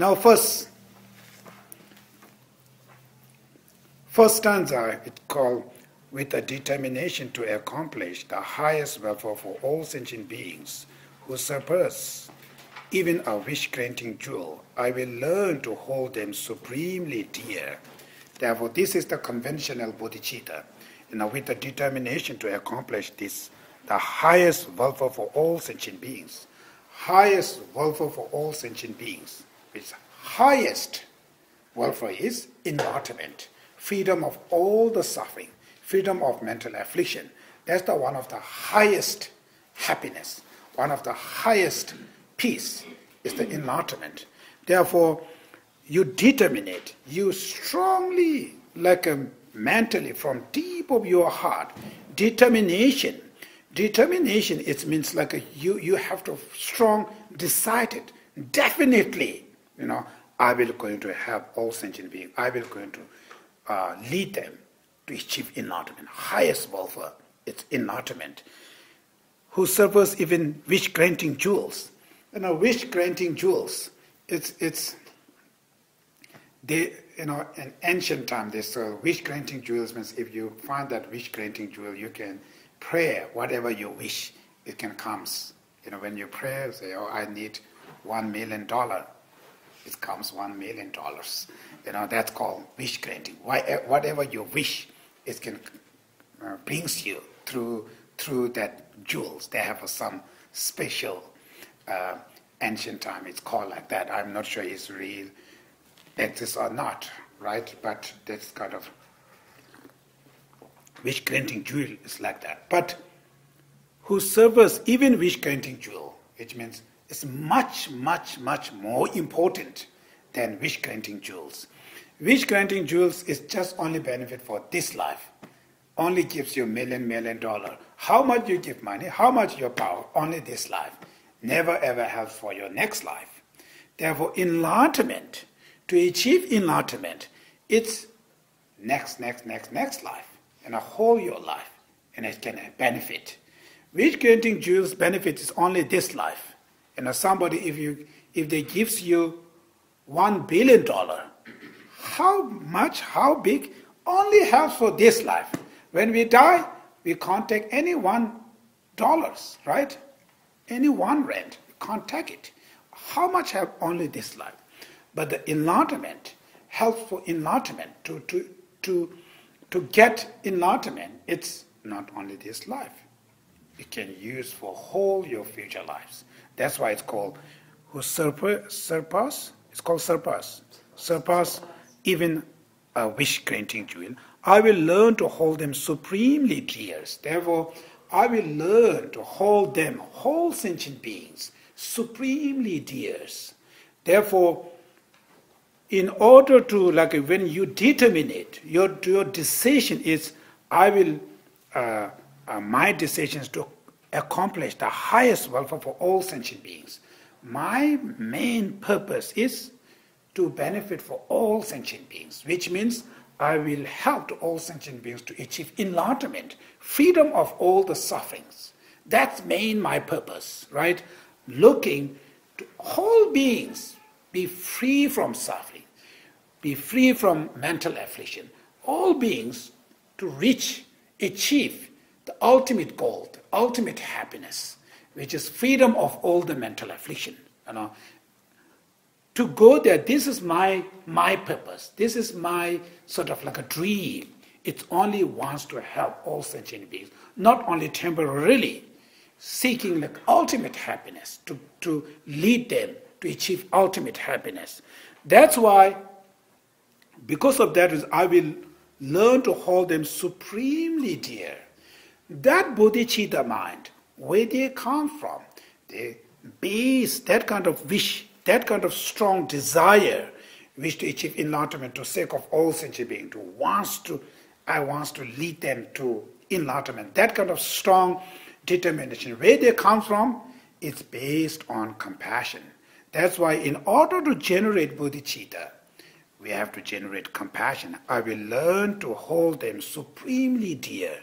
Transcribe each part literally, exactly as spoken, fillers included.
Now first, first stanza, it called with a determination to accomplish the highest welfare for all sentient beings who surpass even a wish-granting jewel, I will learn to hold them supremely dear. Therefore, this is the conventional bodhicitta, you know, with the determination to accomplish this, the highest welfare for all sentient beings. Highest welfare for all sentient beings. Its highest welfare is enlightenment, freedom of all the suffering, freedom of mental affliction. That's the one of the highest happiness, one of the highest peace is the enlightenment. Therefore, you determine it, you strongly, like a mentally, from deep of your heart, determination. Determination, it means like a, you, you have to strong, decided, definitely, you know, I will going to have all sentient beings, I will going to uh, lead them to achieve enlightenment. Highest welfare, it's enlightenment. Who serves even wish-granting jewels. You know, wish-granting jewels, it's, it's, they, you know, in ancient time, they saw wish-granting jewels means if you find that wish-granting jewel, you can pray whatever you wish, it can come. You know, when you pray, say, oh, I need one million dollars, it comes one million dollars. You know, that's called wish-granting. Whatever you wish, it can uh, brings you through through that jewels. They have uh, some special Uh, ancient time, it's called like that. I'm not sure it's real, exists or not, right? But that's kind of wish-granting jewel is like that. But who serves even wish-granting jewel, which means it's much, much, much more important than wish-granting jewels. Wish-granting jewels is just only benefit for this life. Only gives you million, million dollar. How much you give money, how much your power, only this life. Never ever have for your next life. Therefore, enlightenment, to achieve enlightenment, it's next, next, next, next life, and a whole your life, and it can benefit. Wish-granting jewels benefit is only this life. You know, somebody, if you, if they gives you one billion dollar, how much, how big, only helps for this life. When we die, we can't take any one dollars, right? Any one rent, you can't take it. How much have only this life? But the enlightenment, helps for enlightenment, to, to, to, to get enlightenment, it's not only this life. You can use for whole your future lives. That's why it's called, who surpass, surpass? It's called surpass. Surpass even a wish-granting jewel. I will learn to hold them supremely dear. Therefore, I will learn to hold them, whole sentient beings, supremely dears. Therefore, in order to, like when you determine it, your, your decision is, I will, uh, uh, my decision is to accomplish the highest welfare for all sentient beings. My main purpose is to benefit for all sentient beings, which means I will help to all sentient beings to achieve enlightenment, freedom of all the sufferings. That's main my purpose, right? Looking to all beings be free from suffering, be free from mental affliction. All beings to reach, achieve the ultimate goal, the ultimate happiness, which is freedom of all the mental affliction. You know, to go there, this is my, my purpose. This is my sort of like a dream. It only wants to help all sentient beings, not only temporarily, seeking like ultimate happiness, to, to lead them to achieve ultimate happiness. That's why, because of that, is I will learn to hold them supremely dear. That bodhicitta mind, where they come from, they base that kind of wish, that kind of strong desire, wish to achieve enlightenment to sake of all sentient beings, to wants to, I wants to lead them to enlightenment. That kind of strong determination, where they come from, it's based on compassion. That's why in order to generate bodhicitta, we have to generate compassion. I will learn to hold them supremely dear.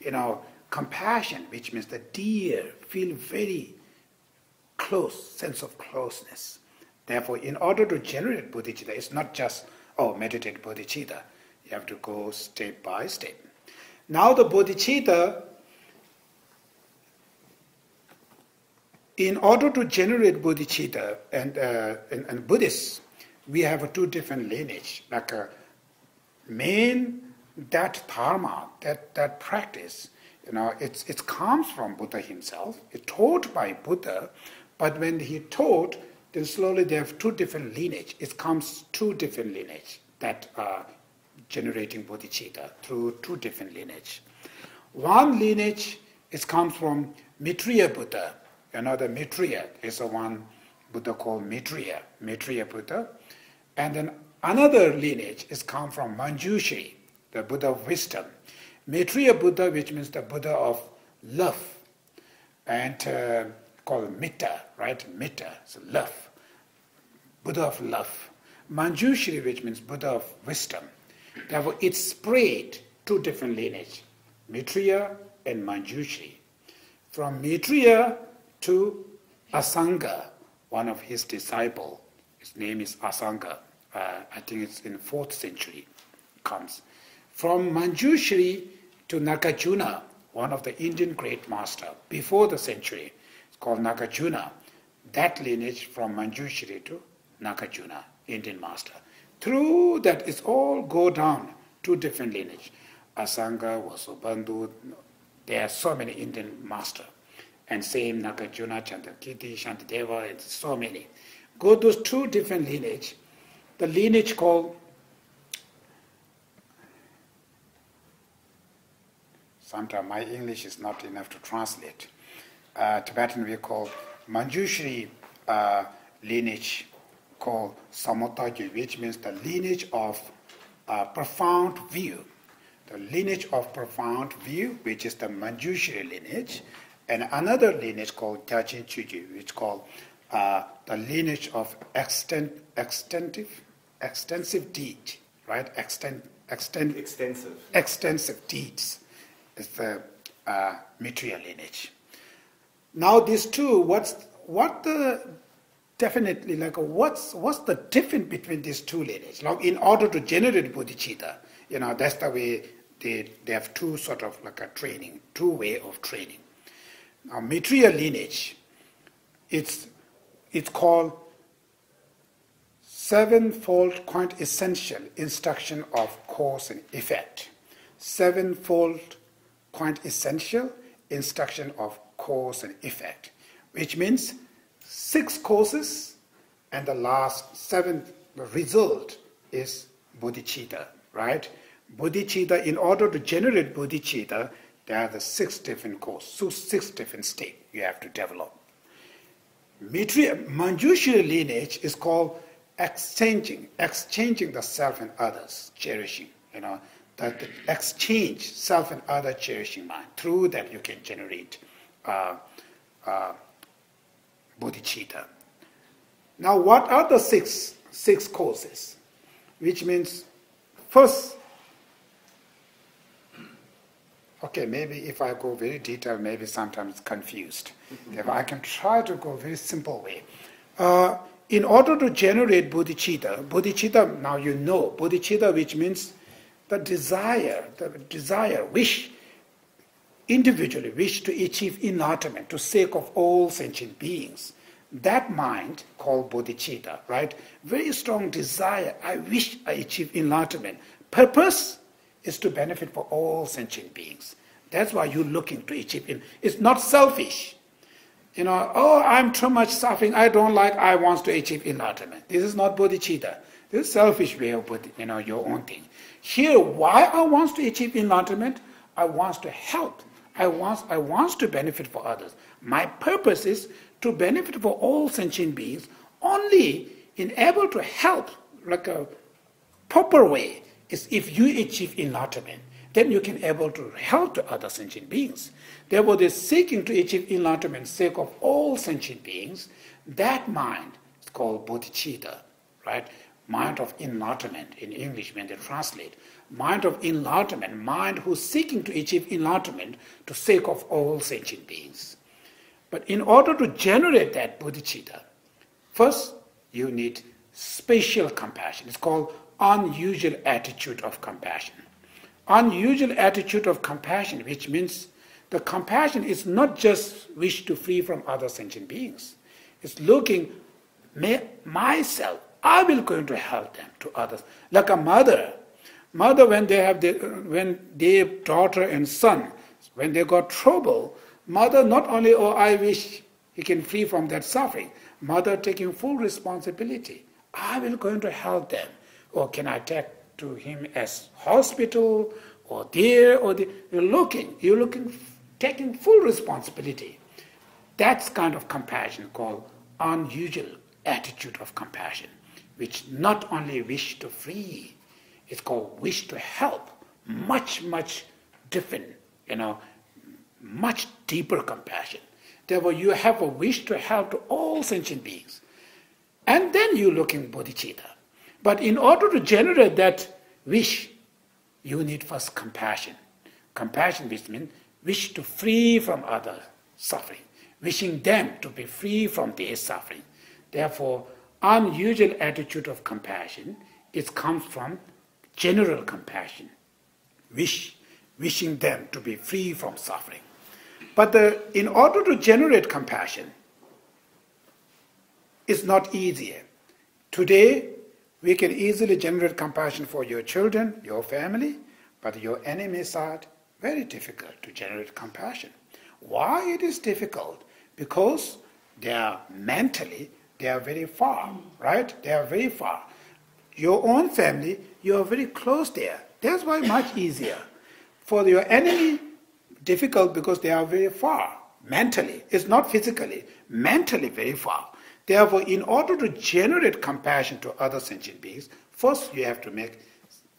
You know, compassion, which means the dear, feel very close, sense of closeness. Therefore, in order to generate bodhicitta, it's not just, oh, meditate bodhicitta. You have to go step by step. Now the bodhicitta, in order to generate bodhicitta, and, uh, and, and Buddhists, we have two different lineage. Like a main, that dharma, that, that practice, you know, it's, it comes from Buddha himself. It's taught by Buddha, but when he taught, then slowly they have two different lineage. It comes two different lineage that are generating bodhicitta through two different lineage. One lineage, it comes from Maitreya Buddha. Another Maitreya is the one Buddha called Maitreya, Maitreya Buddha. And then another lineage is come from Manjushri, the Buddha of wisdom. Maitreya Buddha, which means the Buddha of love, and uh, called Metta, right? Metta, so love. Buddha of love. Manjushri, which means Buddha of wisdom. Therefore, it spread two different lineage, Maitreya and Manjushri. From Maitreya to Asanga, one of his disciples. His name is Asanga. Uh, I think it's in fourth century comes. From Manjushri to Nagarjuna, one of the Indian great master before the century. It's called Nagarjuna. That lineage from Manjushri to Nagarjuna, Indian master. Through that, it's all go down two different lineage. Asanga, Vasubandhu, there are so many Indian masters. And same Nagarjuna, Chandrakirti, Shantideva, and so many. Go those two different lineage. The lineage called sometimes my English is not enough to translate. Uh, Tibetan we call Manjushri uh, lineage called Samotajyu, which means the lineage of uh, profound view. The lineage of profound view, which is the Manjushri lineage. And another lineage called Gyajin Chuji, which is called uh, the lineage of extent, extensive, extensive deed, right? Extent, extent, extensive. Extensive deeds is the uh, Maitreya lineage. Now these two, what's what the definitely like what's what's the difference between these two lineages? Like in order to generate bodhicitta, you know, that's the way they they have two sort of like a training, two way of training. Now, Maitreya lineage, it's, it's called Sevenfold Quintessential Instruction of Cause and Effect. Sevenfold Quintessential Instruction of Cause and Effect, which means six causes and the last seventh result is bodhicitta, right? Bodhicitta, in order to generate bodhicitta, there are the six different courses, so six different states you have to develop. Maitreya, Manjushri lineage is called exchanging, exchanging the self and others, cherishing, you know, that the exchange self and other cherishing mind. Through that you can generate uh, uh, bodhicitta. Now what are the six, six courses? Which means first, okay, maybe if I go very detailed, maybe sometimes it's confused. Mm-hmm. I can try to go very simple way. Uh, in order to generate bodhicitta, bodhicitta, now you know, bodhicitta, which means the desire, the desire, wish, individually wish to achieve enlightenment, to sake of all sentient beings. That mind called bodhicitta, right? Very strong desire, I wish I achieve enlightenment. Purpose is to benefit for all sentient beings. That's why you're looking to achieve it. It's not selfish. You know, oh, I'm too much suffering, I don't like, I want to achieve enlightenment. This is not bodhicitta. This is selfish way of bodhi, you know, your own thing. Here, why I want to achieve enlightenment? I want to help. I want, I want to benefit for others. My purpose is to benefit for all sentient beings, only in able to help like a proper way, is if you achieve enlightenment, then you can able to help to other sentient beings. Therefore, they're seeking to achieve enlightenment sake of all sentient beings. That mind is called bodhicitta, right? Mind of enlightenment in English when they translate. Mind of enlightenment, mind who's seeking to achieve enlightenment to sake of all sentient beings. But in order to generate that bodhicitta, first you need spatial compassion. It's called unusual attitude of compassion. Unusual attitude of compassion, which means the compassion is not just wish to free from other sentient beings. It's looking, may myself, I will going to help them, to others. Like a mother. Mother, when they have the, when their daughter and son, when they got trouble, mother not only, oh, I wish he can free from that suffering. Mother taking full responsibility. I will going to help them. Or can I take to him as hospital, or there, or there. You're looking, you're looking, taking full responsibility. That's kind of compassion called unusual attitude of compassion, which not only wish to free, it's called wish to help. Much, much different, you know, much deeper compassion. Therefore, you have a wish to help to all sentient beings. And then you look in bodhicitta. But in order to generate that wish, you need first compassion. Compassion, which means wish to free from other suffering, wishing them to be free from their suffering. Therefore, unusual attitude of compassion, it comes from general compassion, wish, wishing them to be free from suffering. But the, in order to generate compassion, it's not easier. Today, we can easily generate compassion for your children, your family, but your enemies are very difficult to generate compassion. Why it is difficult? Because they are mentally, they are very far, right? They are very far. Your own family, you are very close there. That's why much easier. For your enemy, difficult because they are very far, mentally. It's not physically, mentally very far. Therefore, in order to generate compassion to other sentient beings, first you have to make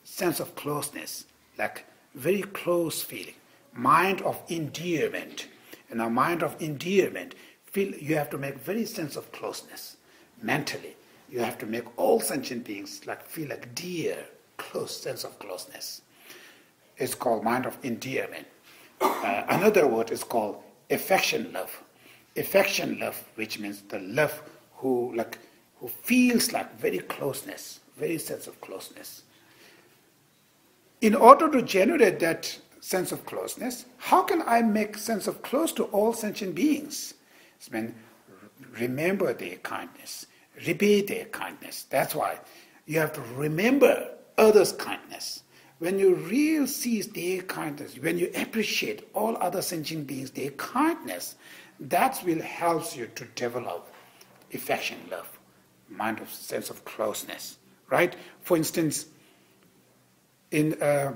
sense of closeness, like very close feeling, mind of endearment. And a mind of endearment, feel you have to make very sense of closeness, mentally. You have to make all sentient beings like feel like dear, close sense of closeness. It's called mind of endearment. Uh, another word is called affection love. Affection love, which means the love who like who feels like very closeness, very sense of closeness. In order to generate that sense of closeness, how can I make sense of close to all sentient beings? It's mean remember their kindness. Repeat their kindness. That's why you have to remember others' kindness. When you really see their kindness, when you appreciate all other sentient beings, their kindness, that will help you to develop affection, love, mind of sense of closeness, right? For instance, in uh,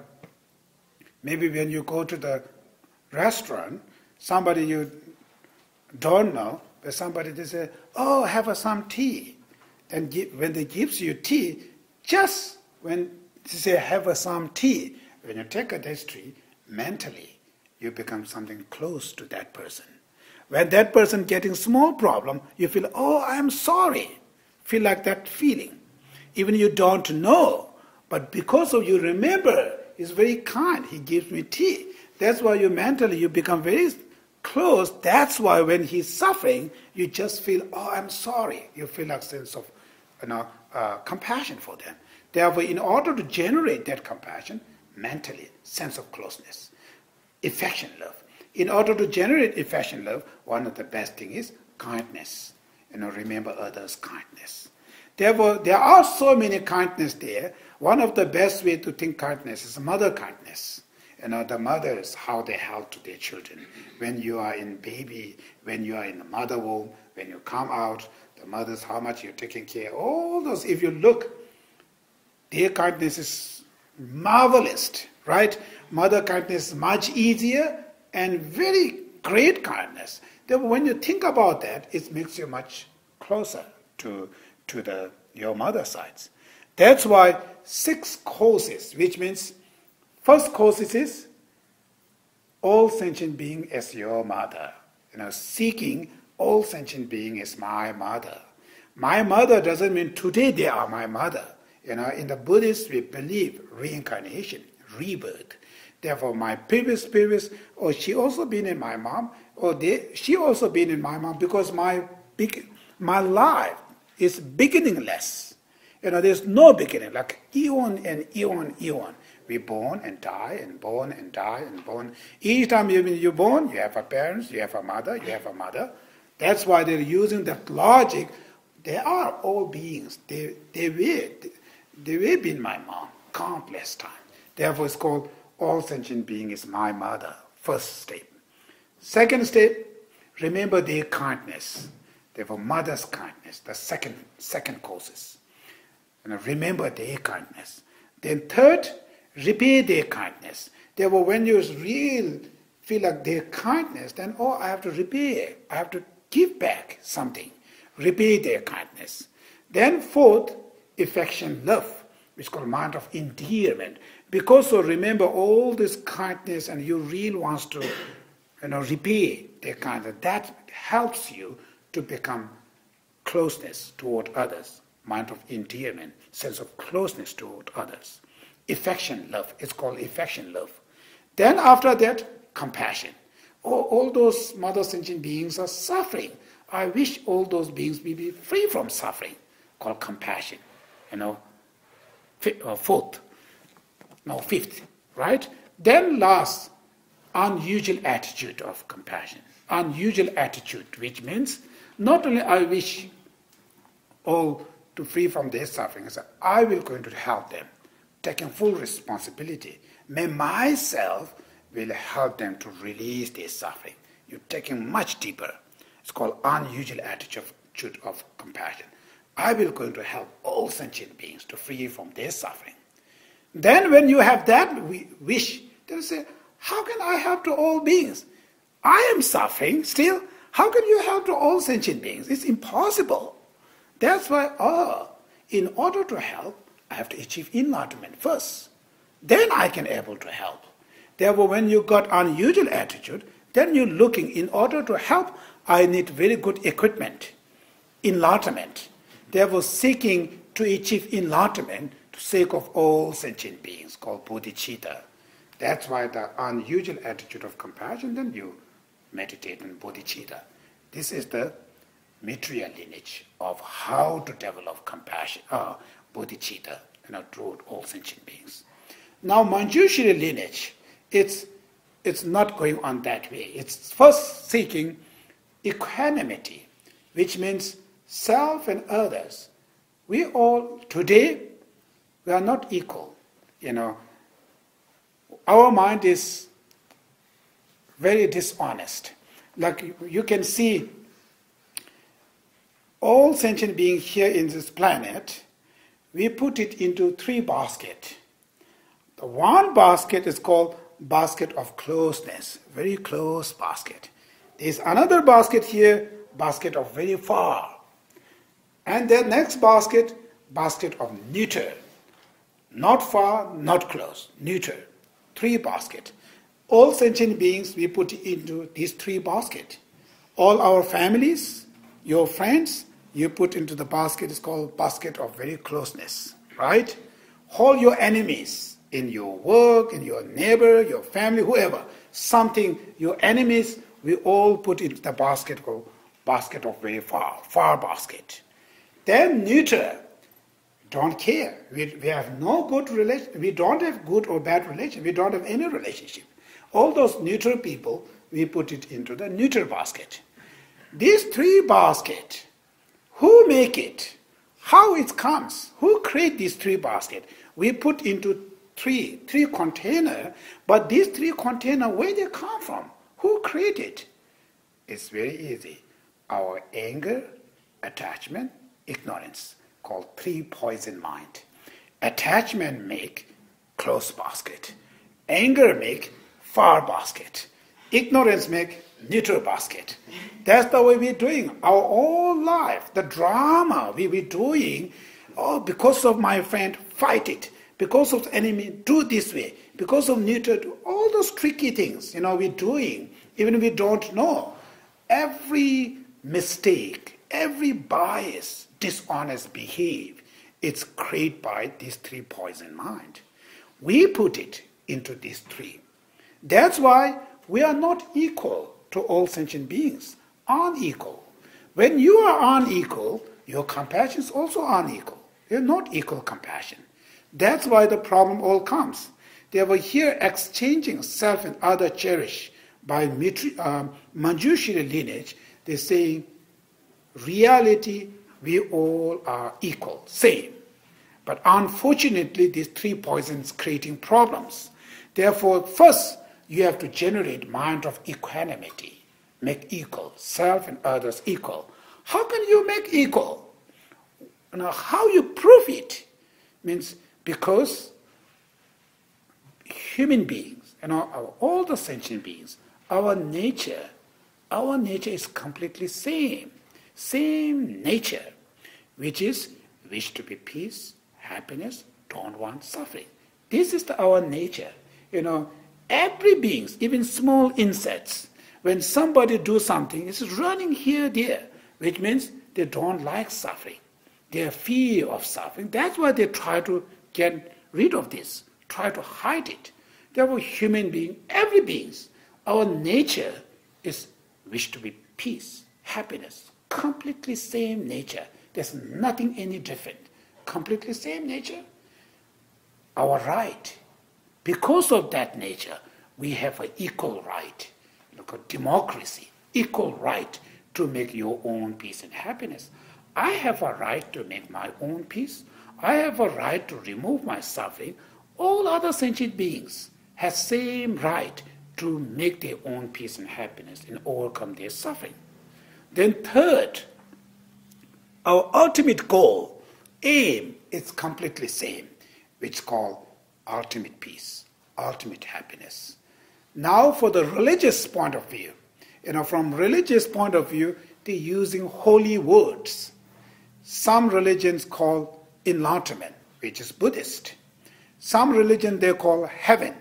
maybe when you go to the restaurant, somebody you don't know, where somebody they say, oh, have a, some tea. And give, when they gives you tea, just when they say, have a, some tea, when you take a tea, mentally, you become something close to that person. When that person getting small problem, you feel, oh, I'm sorry. Feel like that feeling. Even you don't know, but because of you remember, he's very kind, he gives me tea. That's why you mentally, you become very close. That's why when he's suffering, you just feel, oh, I'm sorry. You feel like sense of you know, uh, compassion for them. Therefore, in order to generate that compassion, mentally, sense of closeness, affection love. In order to generate affection love, one of the best thing is kindness. You know, remember others' kindness. Therefore, there are so many kindness there. One of the best way to think kindness is mother kindness. You know, the mothers, how they help to their children. When you are in baby, when you are in the mother womb, when you come out, the mothers, how much you're taking care. All those, if you look, their kindness is marvelous, right? Mother kindness is much easier and very great kindness. Then when you think about that, it makes you much closer to, to the, your mother sides. That's why six causes, which means first cause is all sentient being as your mother. You know, seeking all sentient being is my mother. My mother doesn't mean today they are my mother. You know, in the Buddhist we believe reincarnation, rebirth. Therefore, my previous previous, or she also been in my mom, or they, she also been in my mom because my big my life is beginningless. You know, there's no beginning, like eon and eon, eon. We born and die and born and die and born. Each time you, you're born, you have a parents, you have a mother, you have a mother. That's why they're using that logic. They are all beings. They, they, will, they will be my mom countless times. Therefore, it's called all sentient being is my mother. First step. Second step, remember their kindness. Therefore, mother's kindness, the second, second causes. And remember their kindness. Then third, repay their kindness. Therefore, when you really feel like their kindness, then, oh, I have to repay. I have to give back something. Repay their kindness. Then fourth, affection, love, which is called mind of endearment. Because so remember all this kindness and you really want to, you know, repay their kindness. That helps you to become closeness toward others. Mind of endearment, sense of closeness toward others. Affection, love. It's called affection, love. Then after that, compassion. Oh, all those mother sentient beings are suffering. I wish all those beings may be free from suffering, called compassion. You know, fourth, no, fifth, right? Then last, unusual attitude of compassion. Unusual attitude, which means not only I wish all to free from their suffering, so I will going to help them, taking full responsibility. May myself will help them to release their suffering. You're taking much deeper. It's called unusual attitude of compassion. I will going to help all sentient beings to free from their suffering. Then when you have that wish, they'll say, how can I help to all beings? I am suffering still. How can you help to all sentient beings? It's impossible. That's why, oh, in order to help, I have to achieve enlightenment first. Then I can able to help. Therefore, when you got unusual attitude, then you're looking, in order to help, I need very good equipment, enlightenment. Therefore, seeking to achieve enlightenment for the sake of all sentient beings, called bodhi tree. That's why the unusual attitude of compassion, then you meditate on bodhi tree. This is the Maitreya lineage of how to develop compassion, uh, bodhi tree, you know, toward all sentient beings. Now, Manjushri lineage, it's, it's not going on that way. It's first seeking equanimity, which means self and others. We all, today, we are not equal. You know, our mind is very dishonest. Like you can see, all sentient beings here in this planet, we put it into three baskets. The one basket is called basket of closeness, very close basket. There's another basket here, basket of very far. And the next basket, basket of neuter. Not far, not close, neuter. Three baskets. All sentient beings we put into these three baskets. All our families, your friends, you put into the basket, it's called basket of very closeness, right? All your enemies in your work, in your neighbor, your family, whoever, something, your enemies, we all put into the basket called basket of very far, far basket. Then neuter, don't care. We, we have no good relation. We don't have good or bad relation. We don't have any relationship. All those neuter people, we put it into the neuter basket. These three baskets, who make it? How it comes? Who create these three baskets? We put into three, three containers, but these three containers, where they come from? Who created? It's very easy. Our anger, attachment, ignorance, called three poison mind. Attachment make close basket. Anger make far basket. Ignorance make neuter basket. That's the way we're doing our whole life. The drama we were doing, oh, because of my friend, fight it. Because of the enemy, do this way. Because of neuter, do all those tricky things, you know, we're doing, even if we don't know. Every mistake, every bias, dishonest behavior, it's created by these three poison mind. We put it into these three. That's why we are not equal to all sentient beings, unequal. When you are unequal, your compassions also unequal. They're not equal compassion. That's why the problem all comes. They were here exchanging self and other cherish by Mitri, um, Manjushri lineage. They say, reality, we all are equal, same. But unfortunately, these three poisons creating problems. Therefore, first, you have to generate mind of equanimity, make equal, self and others equal. How can you make equal? Now, how you prove it means because human beings, and you know, all the sentient beings, our nature, our nature is completely same, same nature, which is wish to be peace, happiness, don't want suffering. This is the, our nature. You know, every beings, even small insects, when somebody do something, it's running here, there, which means they don't like suffering. They fear of suffering. That's why they try to get rid of this, try to hide it. Therefore, human being, every beings, our nature is wish to be peace, happiness, completely same nature. There's nothing any different. Completely same nature. Our right. Because of that nature, we have an equal right. Look at democracy, equal right to make your own peace and happiness. I have a right to make my own peace. I have a right to remove my suffering. All other sentient beings have same right to make their own peace and happiness and overcome their suffering. Then third, our ultimate goal, aim, is completely same, which is called ultimate peace, ultimate happiness. Now for the religious point of view, you know, from religious point of view, they're using holy words. Some religions call enlightenment, which is Buddhist. Some religion they call heaven.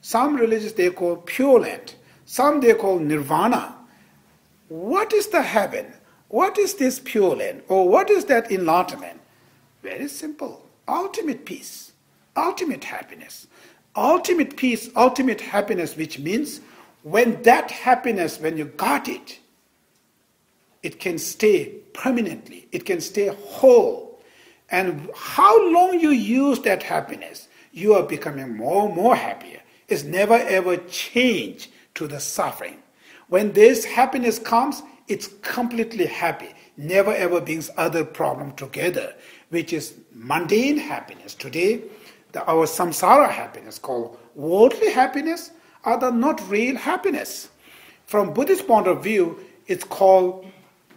Some religions they call pure land. Some they call nirvana. What is the heaven? What is this pure land? Or what is that enlightenment? Very simple. Ultimate peace, ultimate happiness. Ultimate peace, ultimate happiness, which means when that happiness, when you got it, it can stay permanently. It can stay whole. And how long you use that happiness, you are becoming more and more happier. It's never ever changed to the suffering. When this happiness comes, it's completely happy. Never ever brings other problem together, which is mundane happiness. Today, the, our samsara happiness called worldly happiness are the not real happiness. From Buddhist point of view, it's called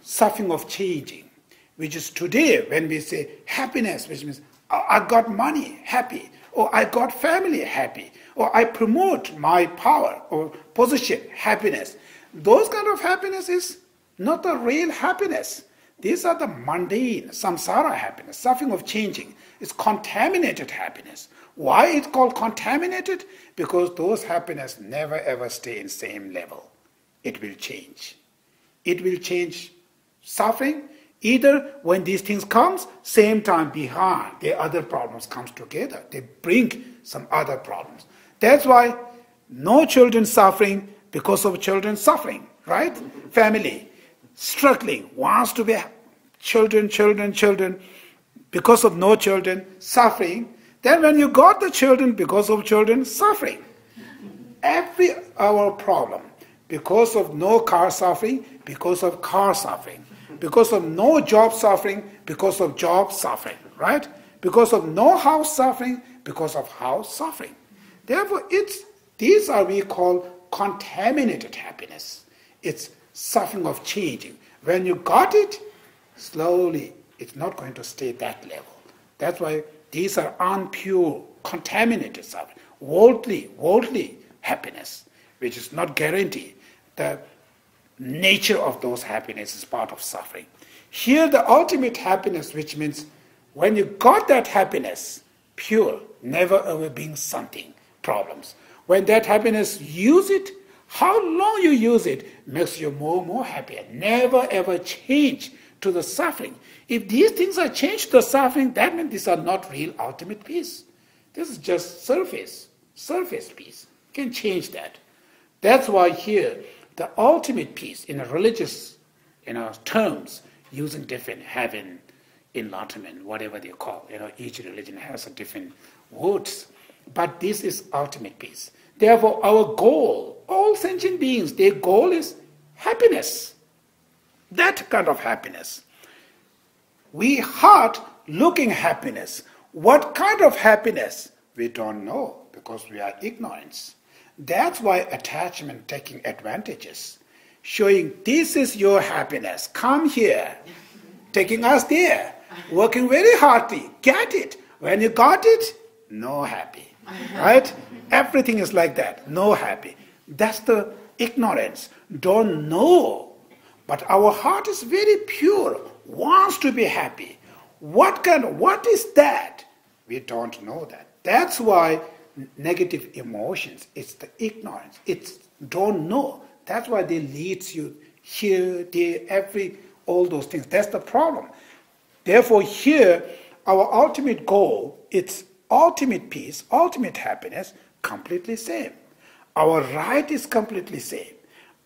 suffering of changing, which is today when we say happiness, which means I got money, happy, or I got family, happy, or I promote my power or position, happiness. Those kind of happiness is not the real happiness. These are the mundane, samsara happiness, suffering of changing. It's contaminated happiness. Why it's called contaminated? Because those happiness never ever stay in same level. It will change. It will change suffering. Either when these things comes, same time behind, the other problems comes together. They bring some other problems. That's why no children suffering because of children suffering, right? Family struggling, wants to be children, children, children, because of no children, suffering. Then when you got the children, because of children, suffering. Every hour problem, because of no car suffering, because of car suffering. Because of no job suffering, because of job suffering, right? Because of no house suffering, because of house suffering. Therefore, it's, these are we call contaminated happiness. It's suffering of changing. When you got it, slowly, it's not going to stay that level. That's why these are unpure, contaminated suffering. Worldly, worldly happiness, which is not guaranteed. The nature of those happiness is part of suffering. Here the ultimate happiness, which means when you got that happiness, pure, never ever being something, problems. When that happiness, use it, how long you use it makes you more and more happier. Never ever change to the suffering. If these things are changed to the suffering, that means these are not real ultimate peace. This is just surface, surface peace. You can change that. That's why here, the ultimate peace in a religious, you know, terms using different heaven, enlightenment, whatever they call. You know, each religion has a different words. But this is ultimate peace. Therefore, our goal, all sentient beings, their goal is happiness. That kind of happiness. We heart looking happiness. What kind of happiness? We don't know because we are ignorant. That's why attachment taking advantages. Showing this is your happiness. Come here. Taking us there. Working very hardly. Get it. When you got it, no happy. Right? Everything is like that. No happy. That's the ignorance. Don't know. But our heart is very pure. Wants to be happy. What kind? What is that? We don't know that. That's why negative emotions, it's the ignorance. It's don't know. That's why they lead you here, there, every, all those things. That's the problem. Therefore here, our ultimate goal, it's ultimate peace, ultimate happiness, completely same. Our right is completely same.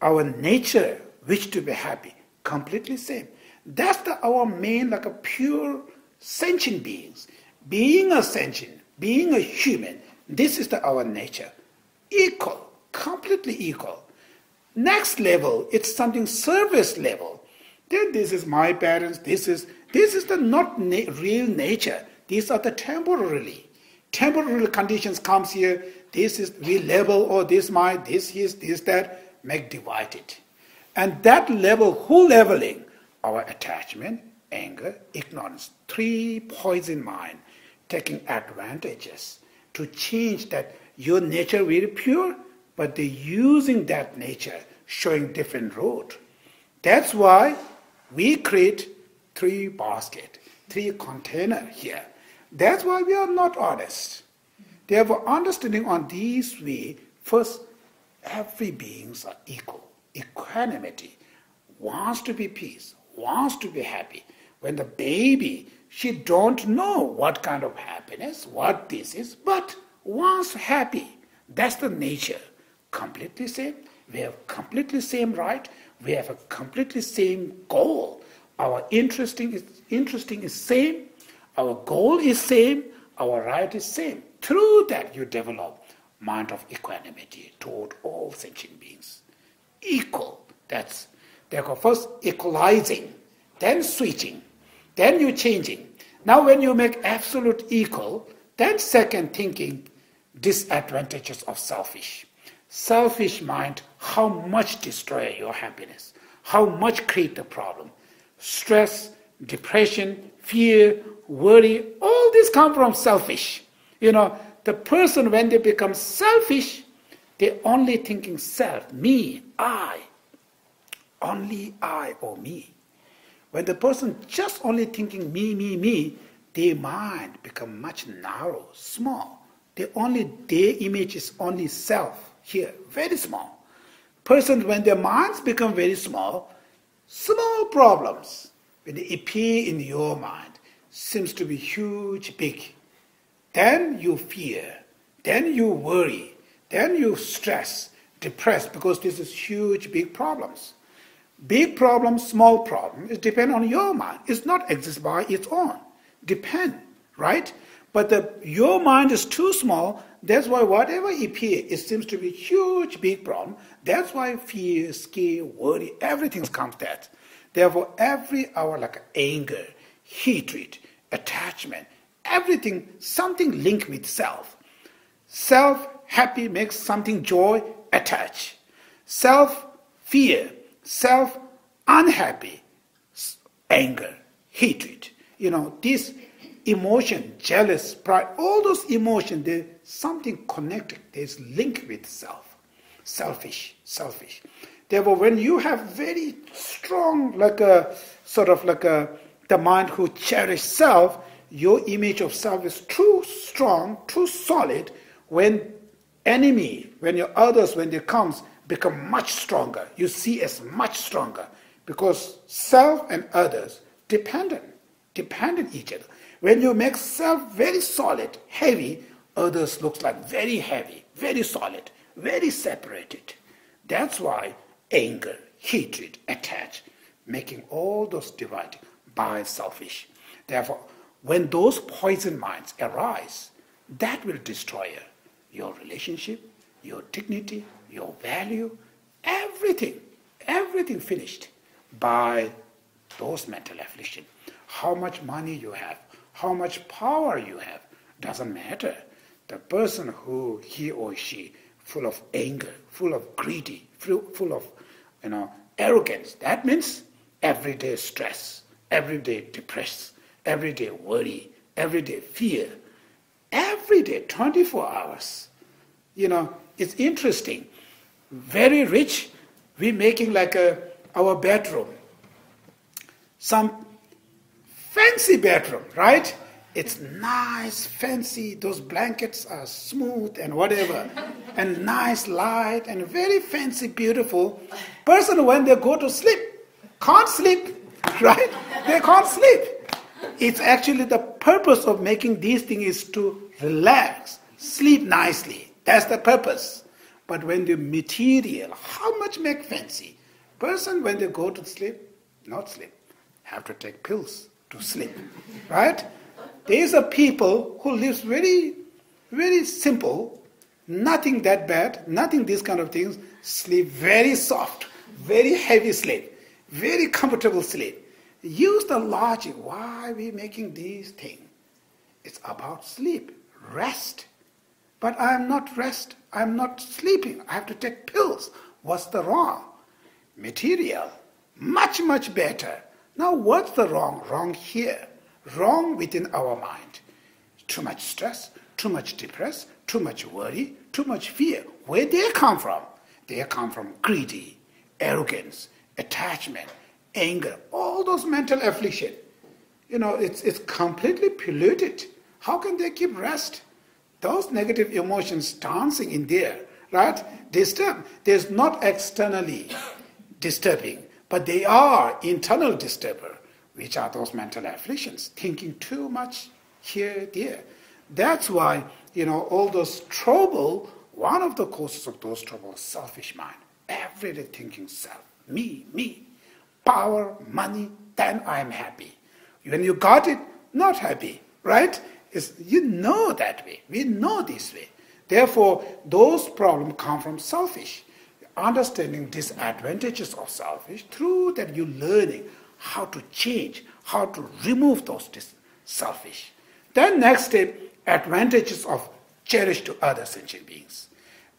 Our nature, wish to be happy, completely same. That's the, our main, like a pure sentient beings. Being a sentient, being a human, this is the, our nature. Equal, completely equal. Next level, it's something service level. Then this is my parents, this is, this is the not na real nature. These are the temporarily. Temporary conditions comes here, this is, we level, or oh, this my, this is, this that, make divided. And that level, who leveling? Our attachment, anger, ignorance. Three poison mind, taking advantages to change that your nature very pure, but they're using that nature, showing different road. That's why we create three basket, three container here. That's why we are not honest. Therefore, understanding on these way, first, every beings are equal. Equanimity wants to be peace, wants to be happy. When the baby, she don't know what kind of happiness, what this is, but wants happy. That's the nature. Completely same. We have completely same right. We have a completely same goal. Our interesting is interesting is same. Our goal is same. Our right is same. Through that you develop mind of equanimity toward all sentient beings. Equal. That's therefore first equalizing, then switching, then you changing. Now when you make absolute equal, then second thinking disadvantages of selfish. Selfish mind, how much destroy your happiness, how much create the problem. Stress, depression, fear, worry, all this come from selfish. You know, the person when they become selfish, they only thinking self, me, I, only I or me. When the person just only thinking me, me, me, their mind become much narrow, small. They only, their image is only self here, very small. Person when their minds become very small, small problems, when they appear in your mind, seems to be huge, big. Then you fear, then you worry. Then you stress, depressed, because this is huge, big problems. Big problem, small problem, it depends on your mind. It's not exist by its own. Depend, right? But the, your mind is too small, that's why whatever appears, it seems to be huge, big problem. That's why fear, scare, worry, everything comes that. Therefore, every hour, like anger, hatred, attachment, everything, something linked with self. Self, happy makes something joy, attach. Self, fear. Self, unhappy. Anger, hatred. You know, this emotion, jealous, pride, all those emotions, there's something connected. There's link with self. Selfish, selfish. Therefore, when you have very strong, like a, sort of like a, the mind who cherish self, your image of self is too strong, too solid. When enemy, when your others, when they comes, become much stronger. You see as much stronger because self and others dependent, dependent each other. When you make self very solid, heavy, others looks like very heavy, very solid, very separated. That's why anger, hatred, attach, making all those dividing by selfish. Therefore, when those poison minds arise, that will destroy your relationship, your dignity, your value, everything, everything finished by those mental afflictions. How much money you have, how much power you have, doesn't matter. The person who, he or she, full of anger, full of greedy, full of, you know, arrogance, that means everyday stress, everyday depressed, everyday worry, everyday fear, every day, twenty-four hours. You know, it's interesting. Very rich, we're making like a, our bedroom. Some fancy bedroom, right? It's nice, fancy, those blankets are smooth and whatever, and nice light and very fancy, beautiful. Person, when they go to sleep, can't sleep, right? They can't sleep. It's actually the purpose of making these things is to relax, sleep nicely. That's the purpose. But when the material, how much make fancy? Person, when they go to sleep, not sleep, have to take pills to sleep, right? There's a people who lives very, very simple, nothing that bad, nothing these kind of things, sleep very soft, very heavy sleep, very comfortable sleep. Use the logic, why are we making these things? It's about sleep, rest. But I'm not rest, I'm not sleeping, I have to take pills. What's the wrong? Material, much, much better. Now what's the wrong? Wrong here. Wrong within our mind. Too much stress, too much depressed, too much worry, too much fear. Where they come from? They come from greedy, arrogance, attachment, anger, all those mental affliction. You know, it's, it's completely polluted. How can they keep rest? Those negative emotions dancing in there, right? Disturb. There's not externally disturbing, but they are internal disturber, which are those mental afflictions, thinking too much here, there. That's why, you know, all those trouble, one of the causes of those trouble is selfish mind. Everyday thinking self, me, me, power, money, then I'm happy. When you got it, not happy, right? It's, you know that way, we know this way. Therefore, those problems come from selfish. Understanding disadvantages of selfish, through that you're learning how to change, how to remove those selfish. Then next step, advantages of cherish to other sentient beings.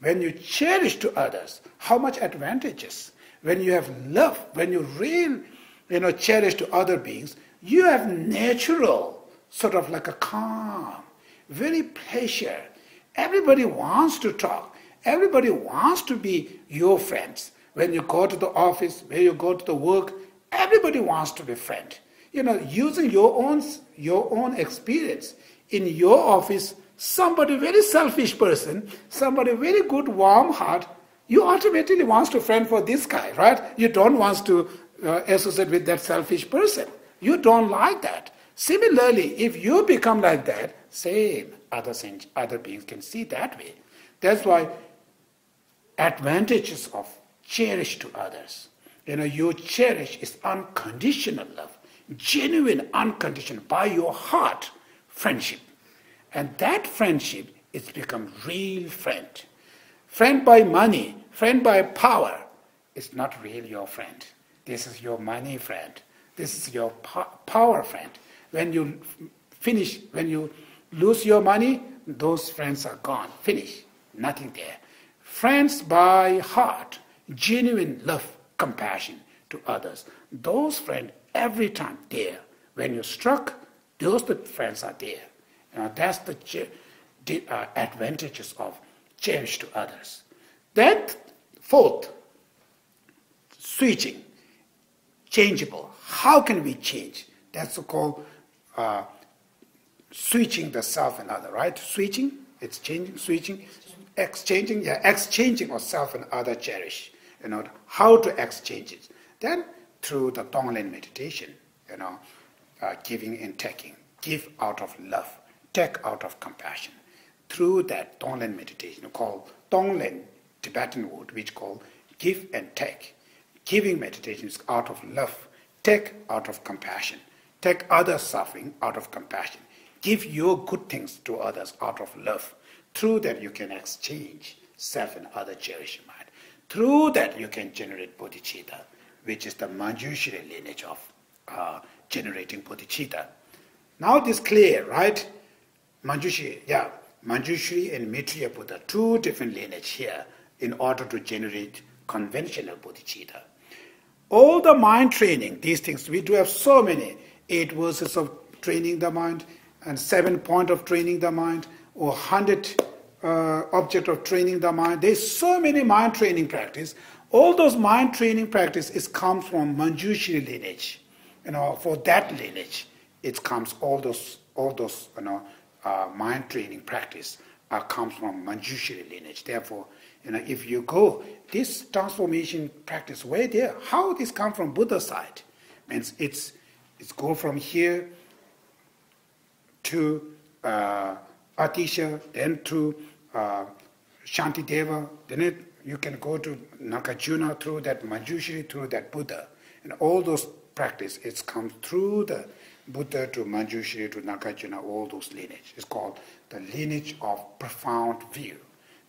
When you cherish to others, how much advantages? When you have love, when you really, you know, cherish to other beings, you have natural, sort of like a calm, very pleasure. Everybody wants to talk. Everybody wants to be your friends. When you go to the office, when you go to the work, everybody wants to be friend. You know, using your own, your own experience. In your office, somebody very selfish person, somebody very good, warm heart, you automatically wants to friend for this guy, right? You don't want to uh, associate with that selfish person. You don't like that. Similarly, if you become like that, same, other, other beings can see that way. That's why advantages of cherish to others. You know, you cherish is unconditional love, genuine, unconditional, by your heart, friendship. And that friendship is become real friend. Friend by money, friend by power, is not really your friend. This is your money friend. This is your po- power friend. When you finish, when you lose your money, those friends are gone, finish, nothing there. Friends by heart, genuine love, compassion to others. Those friends, every time there. When you're struck, those friends are there. You know, that's the, the uh, advantages of cherish to others. Then, fourth, switching, changeable. How can we change? That's so-called uh, switching the self and other, right? Switching, it's changing, switching, exchanging, yeah, exchanging of self and other cherish. You know, how to exchange it. Then through the Tonglen meditation, you know, uh, giving and taking. Give out of love, take out of compassion. Through that Tonglen meditation called Tonglen, Tibetan word, which called give and take. Giving meditation is out of love, Take out of compassion. Take others' suffering out of compassion. Give your good things to others out of love. Through that you can exchange self and other cherishing mind. Through that you can generate bodhicitta, which is the Manjushri lineage of uh, generating bodhicitta. Now this is clear, right? Manjushri, yeah. Manjushri and Maitreya Buddha, two different lineages here in order to generate conventional bodhicitta. All the mind training, these things, we do have so many. Eight verses of training the mind, and seven points of training the mind, or hundred uh, object of training the mind. There's so many mind training practice. All those mind training practices come from Manjushri lineage. You know, for that lineage, it comes all those, all those, you know, uh, mind training practice uh, comes from Manjushri lineage. Therefore, you know, if you go this transformation practice way there, how this come from Buddha side? Means it's it's go from here to uh, Atisha, then to uh, Shantideva, then it, you can go to Nagarjuna through that Manjushri, through that Buddha, and all those practice it's come through the Buddha to Manjushri to Nagarjuna, all those lineage. It's called the lineage of profound view.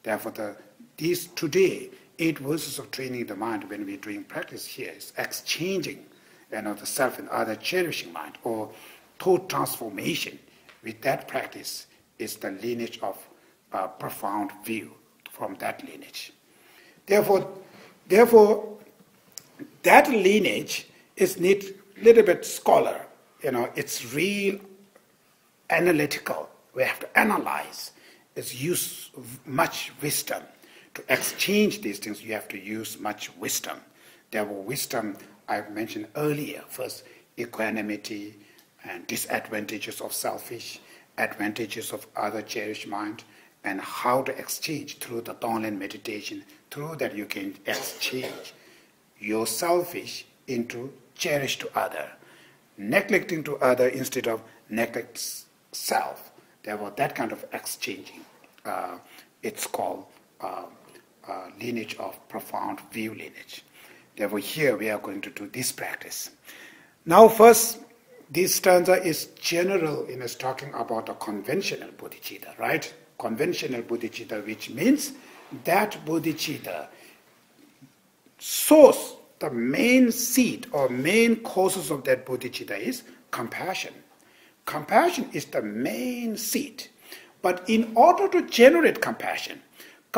Therefore, the These today, eight verses of training the mind when we're doing practice here is exchanging, you know, the self and other cherishing mind or thought transformation. With that practice is the lineage of uh, profound view from that lineage. Therefore, therefore, that lineage is need little bit scholar. You know, it's real analytical. We have to analyze. It's use much wisdom. To exchange these things, you have to use much wisdom. There were wisdom I've mentioned earlier. First, equanimity and disadvantages of selfish, advantages of other cherished mind, and how to exchange through the Tonglen meditation. Through that, you can exchange your selfish into cherish to other, neglecting to other instead of neglect self. There were that kind of exchanging. Uh, it's called. Uh, Uh, lineage of profound view lineage. Therefore, here we are going to do this practice. Now, first, this stanza is general in us talking about a conventional bodhicitta, right? Conventional bodhicitta, which means that bodhicitta source, the main seed or main causes of that bodhicitta is compassion. Compassion is the main seed. But in order to generate compassion,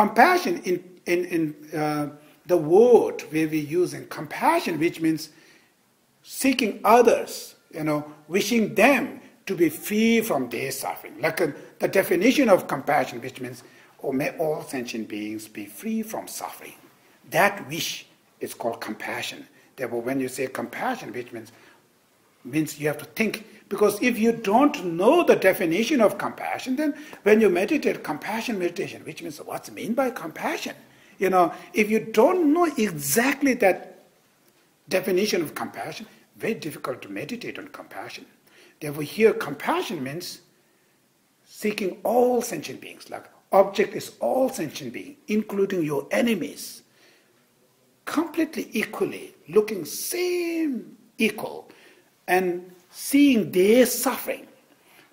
Compassion in, in, in uh, the word where we're using compassion, which means seeking others, you know, wishing them to be free from their suffering. Like uh, the definition of compassion, which means, oh, may all sentient beings be free from suffering. That wish is called compassion. Therefore, when you say compassion, which means, means you have to think. Because if you don't know the definition of compassion, then when you meditate compassion meditation, which means what's mean by compassion? You know, if you don't know exactly that definition of compassion, very difficult to meditate on compassion. Therefore, here compassion means seeking all sentient beings, like object is all sentient beings, including your enemies, completely equally, looking same equal, and seeing their suffering.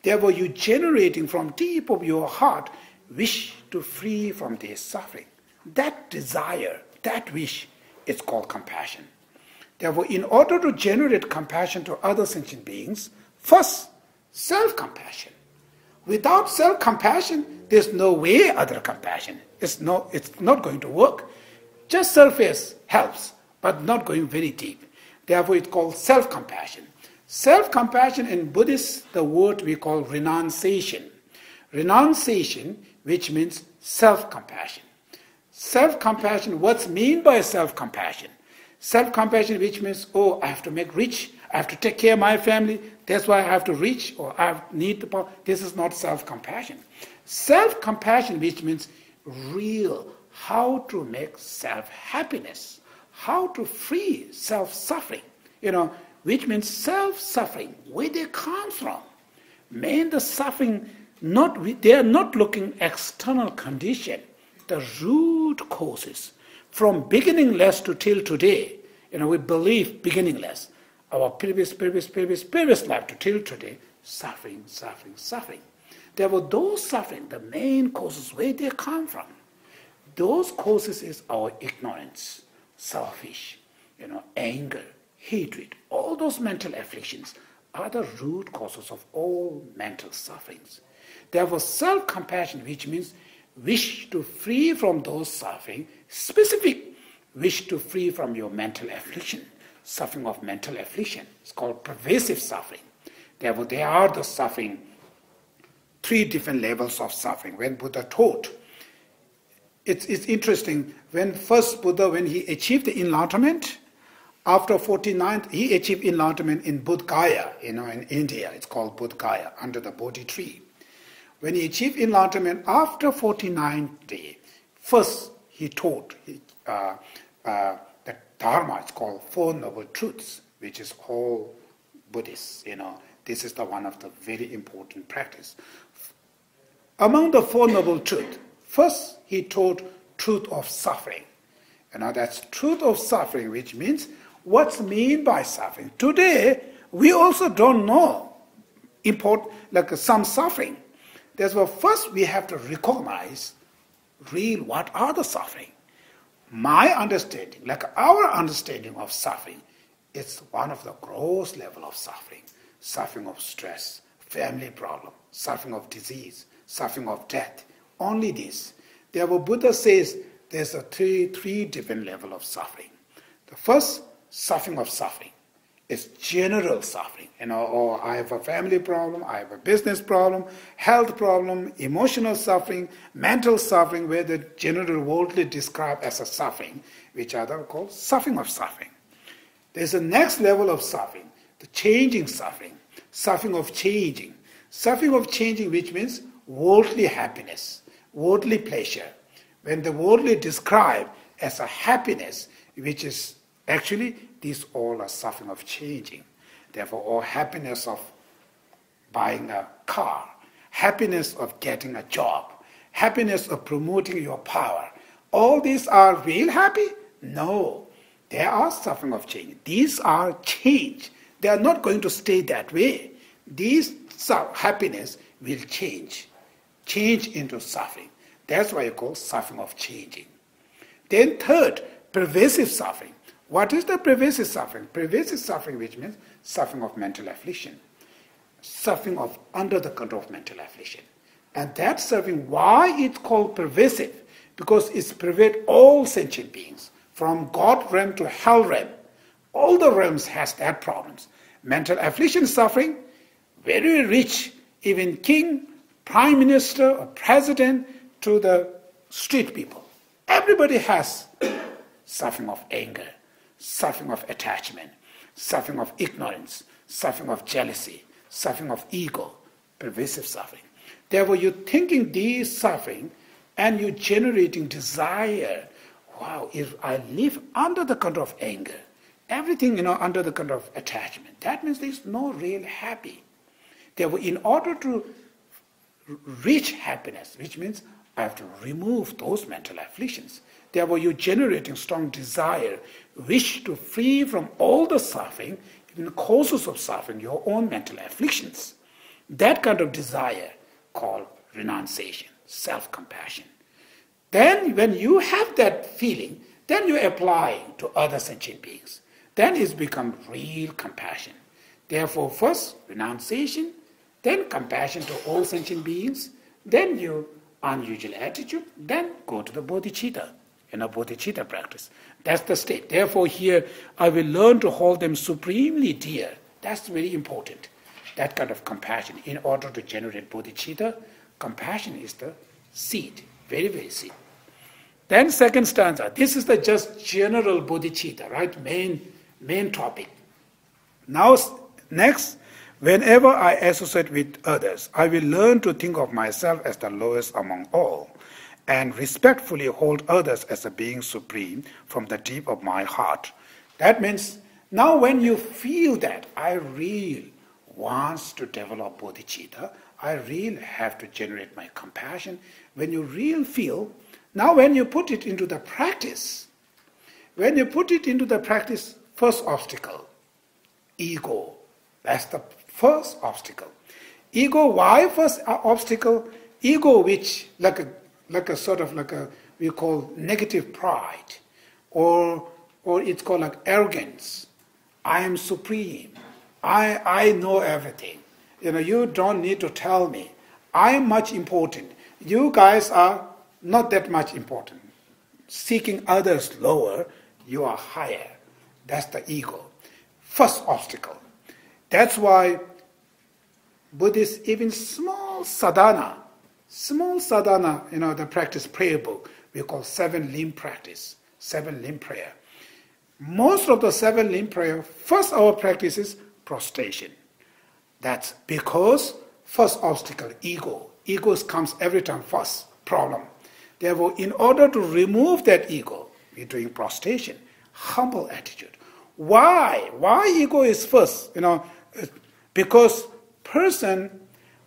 Therefore, you generating from deep of your heart wish to free from their suffering. That desire, that wish is called compassion. Therefore, in order to generate compassion to other sentient beings, first, self-compassion. Without self-compassion, there's no way other compassion. It's, no, it's not going to work. Just surface helps, but not going very deep. Therefore, it's called self-compassion. Self-compassion in Buddhist, the word we call renunciation. Renunciation, which means self-compassion. Self-compassion, what's mean by self-compassion? Self-compassion, which means, oh, I have to make rich, I have to take care of my family, that's why I have to reach, or I need the power. This is not self-compassion. Self-compassion, which means real, how to make self-happiness, how to free self-suffering, you know, which means self-suffering, where they come from. Main the suffering, not, they are not looking external condition, the root causes. From beginningless to till today, you know, we believe beginningless. our previous, previous, previous, previous life till today, suffering, suffering, suffering. There were those suffering, the main causes, where they come from. Those causes is our ignorance, selfish, you know, anger, hatred, all those mental afflictions are the root causes of all mental sufferings. There was self-compassion, which means wish to free from those suffering, specific wish to free from your mental affliction, suffering of mental affliction. It's called pervasive suffering. Therefore, there are the suffering, three different levels of suffering when Buddha taught. It's, it's interesting, when first Buddha, when he achieved the enlightenment, after forty-nine, he achieved enlightenment in Bodh Gaya, you know, in India. It's called Bodh Gaya, under the Bodhi tree. When he achieved enlightenment after forty-nine day, first he taught he, uh, uh, the Dharma, it's called Four Noble Truths, which is all Buddhists, you know. This is the one of the very important practice. Among the Four Noble Truths, first, he taught truth of suffering. You know, that's truth of suffering, which means what's mean by suffering. Today, we also don't know import, like some suffering. That's why first we have to recognize real what are the suffering. My understanding, like our understanding of suffering, it's one of the gross level of suffering. Suffering of stress, family problem, suffering of disease, suffering of death. Only this. Therefore, Buddha says there's a three, three different level of suffering. The first, suffering of suffering, is general suffering. You know, or I have a family problem, I have a business problem, health problem, emotional suffering, mental suffering, where the general worldly described as a suffering, which are called suffering of suffering. There's a next level of suffering, the changing suffering, suffering of changing. Suffering of changing, which means worldly happiness, worldly pleasure, when the worldly described as a happiness, which is actually, these all are suffering of changing. Therefore, all happiness of buying a car, happiness of getting a job, happiness of promoting your power, all these are real happy? No, they are suffering of change. These are change. They are not going to stay that way. These happiness will change. Change into suffering. That's why you call suffering of changing. Then third, pervasive suffering. What is the pervasive suffering? Pervasive suffering, which means suffering of mental affliction. Suffering of under the control of mental affliction. And that suffering, why it's called pervasive? Because it's pervades all sentient beings. From God realm to hell realm. All the realms has that problems. Mental affliction suffering, very rich, even king, prime minister or president to the street people. Everybody has suffering of anger, suffering of attachment, suffering of ignorance, suffering of jealousy, suffering of ego, pervasive suffering. Therefore, you're thinking these suffering and you're generating desire. Wow, if I live under the control of anger, everything, you know, under the control of attachment, that means there's no real happy. Therefore, in order to reach happiness, which means I have to remove those mental afflictions. Therefore, you're generating strong desire, wish to free from all the suffering, even causes of suffering, your own mental afflictions. That kind of desire called renunciation, self-compassion. Then when you have that feeling, then you apply to other sentient beings. Then it's become real compassion. Therefore, first, renunciation, then compassion to all sentient beings, then your unusual attitude, then go to the bodhicitta, you know, bodhicitta practice. That's the state. Therefore, here, I will learn to hold them supremely dear. That's very important, that kind of compassion. In order to generate bodhicitta, compassion is the seed, very, very seed. Then second stanza, this is the just general bodhicitta, right, main, main topic. Now, next, whenever I associate with others, I will learn to think of myself as the lowest among all, and respectfully hold others as a being supreme from the deep of my heart. That means, now when you feel that, I really wants to develop bodhicitta, I really have to generate my compassion. When you really feel, now when you put it into the practice, when you put it into the practice, first obstacle, ego. That's the first obstacle. Ego, why first obstacle? Ego, which like a, like a sort of like a, we call negative pride, or, or it's called like arrogance. I am supreme. I, I know everything. You know, you don't need to tell me. I am much important. You guys are not that much important. Seeking others lower, you are higher. That's the ego. First obstacle. That's why Buddhists, even small sadhana, small sadhana, you know, the practice prayer book, we call seven limb practice, seven limb prayer. Most of the seven limb prayer, first hour practice is prostration. That's because first obstacle, ego. Ego comes every time first, problem. Therefore, in order to remove that ego, we're doing prostration, humble attitude. Why? Why ego is first? You know, because person,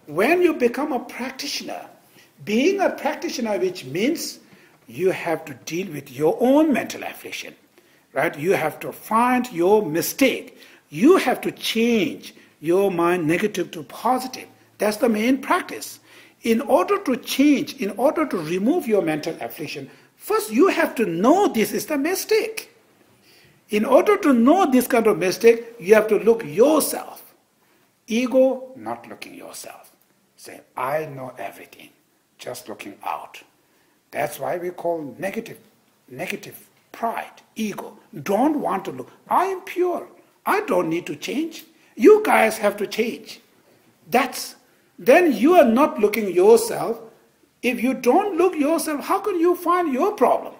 when you become a practitioner, being a practitioner, which means you have to deal with your own mental affliction, right? You have to find your mistake. You have to change your mind negative to positive. That's the main practice. In order to change, in order to remove your mental affliction, first you have to know this is the mistake. In order to know this kind of mistake, you have to look yourself. Ego, not looking yourself. Say, I know everything, just looking out. That's why we call negative, negative pride, ego. Don't want to look. I am pure. I don't need to change. You guys have to change. That's Then you are not looking yourself. If you don't look yourself, how can you find your problem?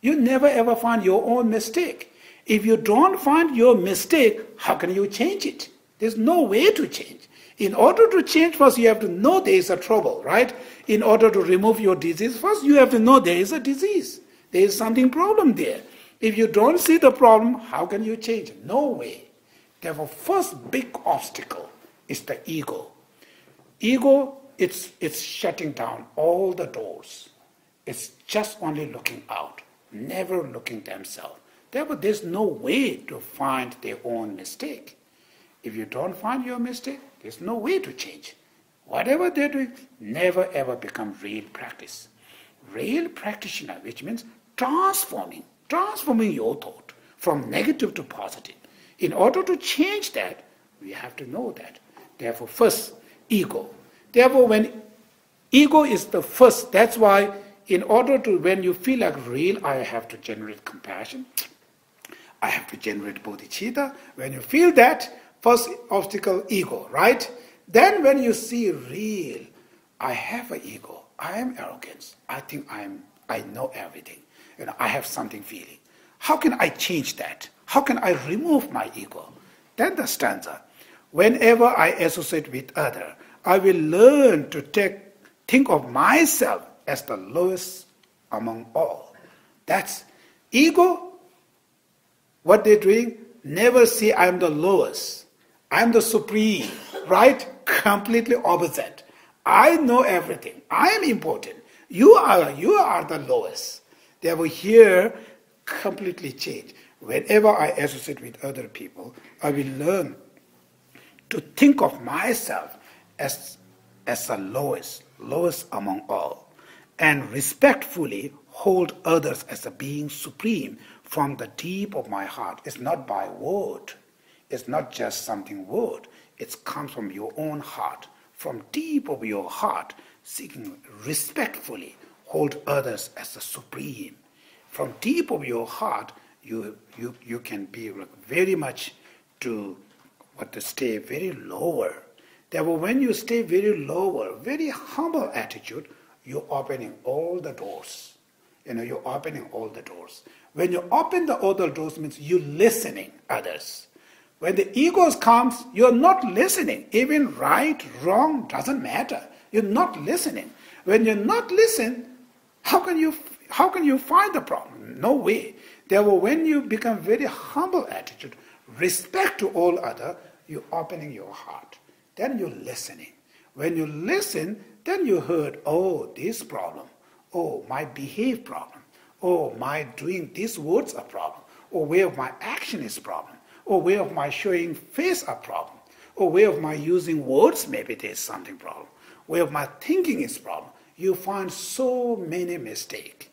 You never ever find your own mistake. If you don't find your mistake, how can you change it? There's no way to change. In order to change, first you have to know there is a trouble, right? In order to remove your disease, first you have to know there is a disease. There is something problem there. If you don't see the problem, how can you change it? No way. Therefore, first big obstacle is the ego. Ego, it's, it's shutting down all the doors. It's just only looking out, never looking themselves. Therefore, there's no way to find their own mistake. If you don't find your mistake, there's no way to change. Whatever they're doing, never ever become real practice. Real practitioner, which means transforming, transforming your thought from negative to positive. In order to change that, we have to know that. Therefore, first, ego. Therefore, when ego is the first, that's why in order to, when you feel like real, I have to generate compassion, I have to generate bodhicitta. When you feel that, first obstacle, ego, right? Then when you see real, I have an ego, I am arrogant, I think I am, I know everything, you know, I have something feeling. How can I change that? How can I remove my ego? Then the stanza. Whenever I associate with others, I will learn to take, think of myself as the lowest among all. That's ego. What they're doing, never see I'm the lowest. I'm the supreme, right? Completely opposite. I know everything. I am important. You are, you are the lowest. They will here completely change. Whenever I associate with other people, I will learn to think of myself as, as the lowest, lowest among all, and respectfully hold others as a being supreme from the deep of my heart. It's not by word. It's not just something word. It comes from your own heart, from deep of your heart, seeking respectfully hold others as the supreme. From deep of your heart, you, you, you can be very much to... but to stay very lower. Therefore, when you stay very lower, very humble attitude, you're opening all the doors. You know, you're opening all the doors. When you open the other doors, means you're listening others. When the ego comes, you're not listening. Even right, wrong, doesn't matter. You're not listening. When you're not listening, how can you, how can you find the problem? No way. Therefore, when you become very humble attitude, respect to all other, you're opening your heart. Then you're listening. When you listen, then you heard, oh, this problem. Oh, my behave problem. Oh, my doing these words a problem. Oh, where my action is problem. or way of my showing face a problem, or way of my using words, maybe there's something problem, way of my thinking is problem. You find so many mistakes.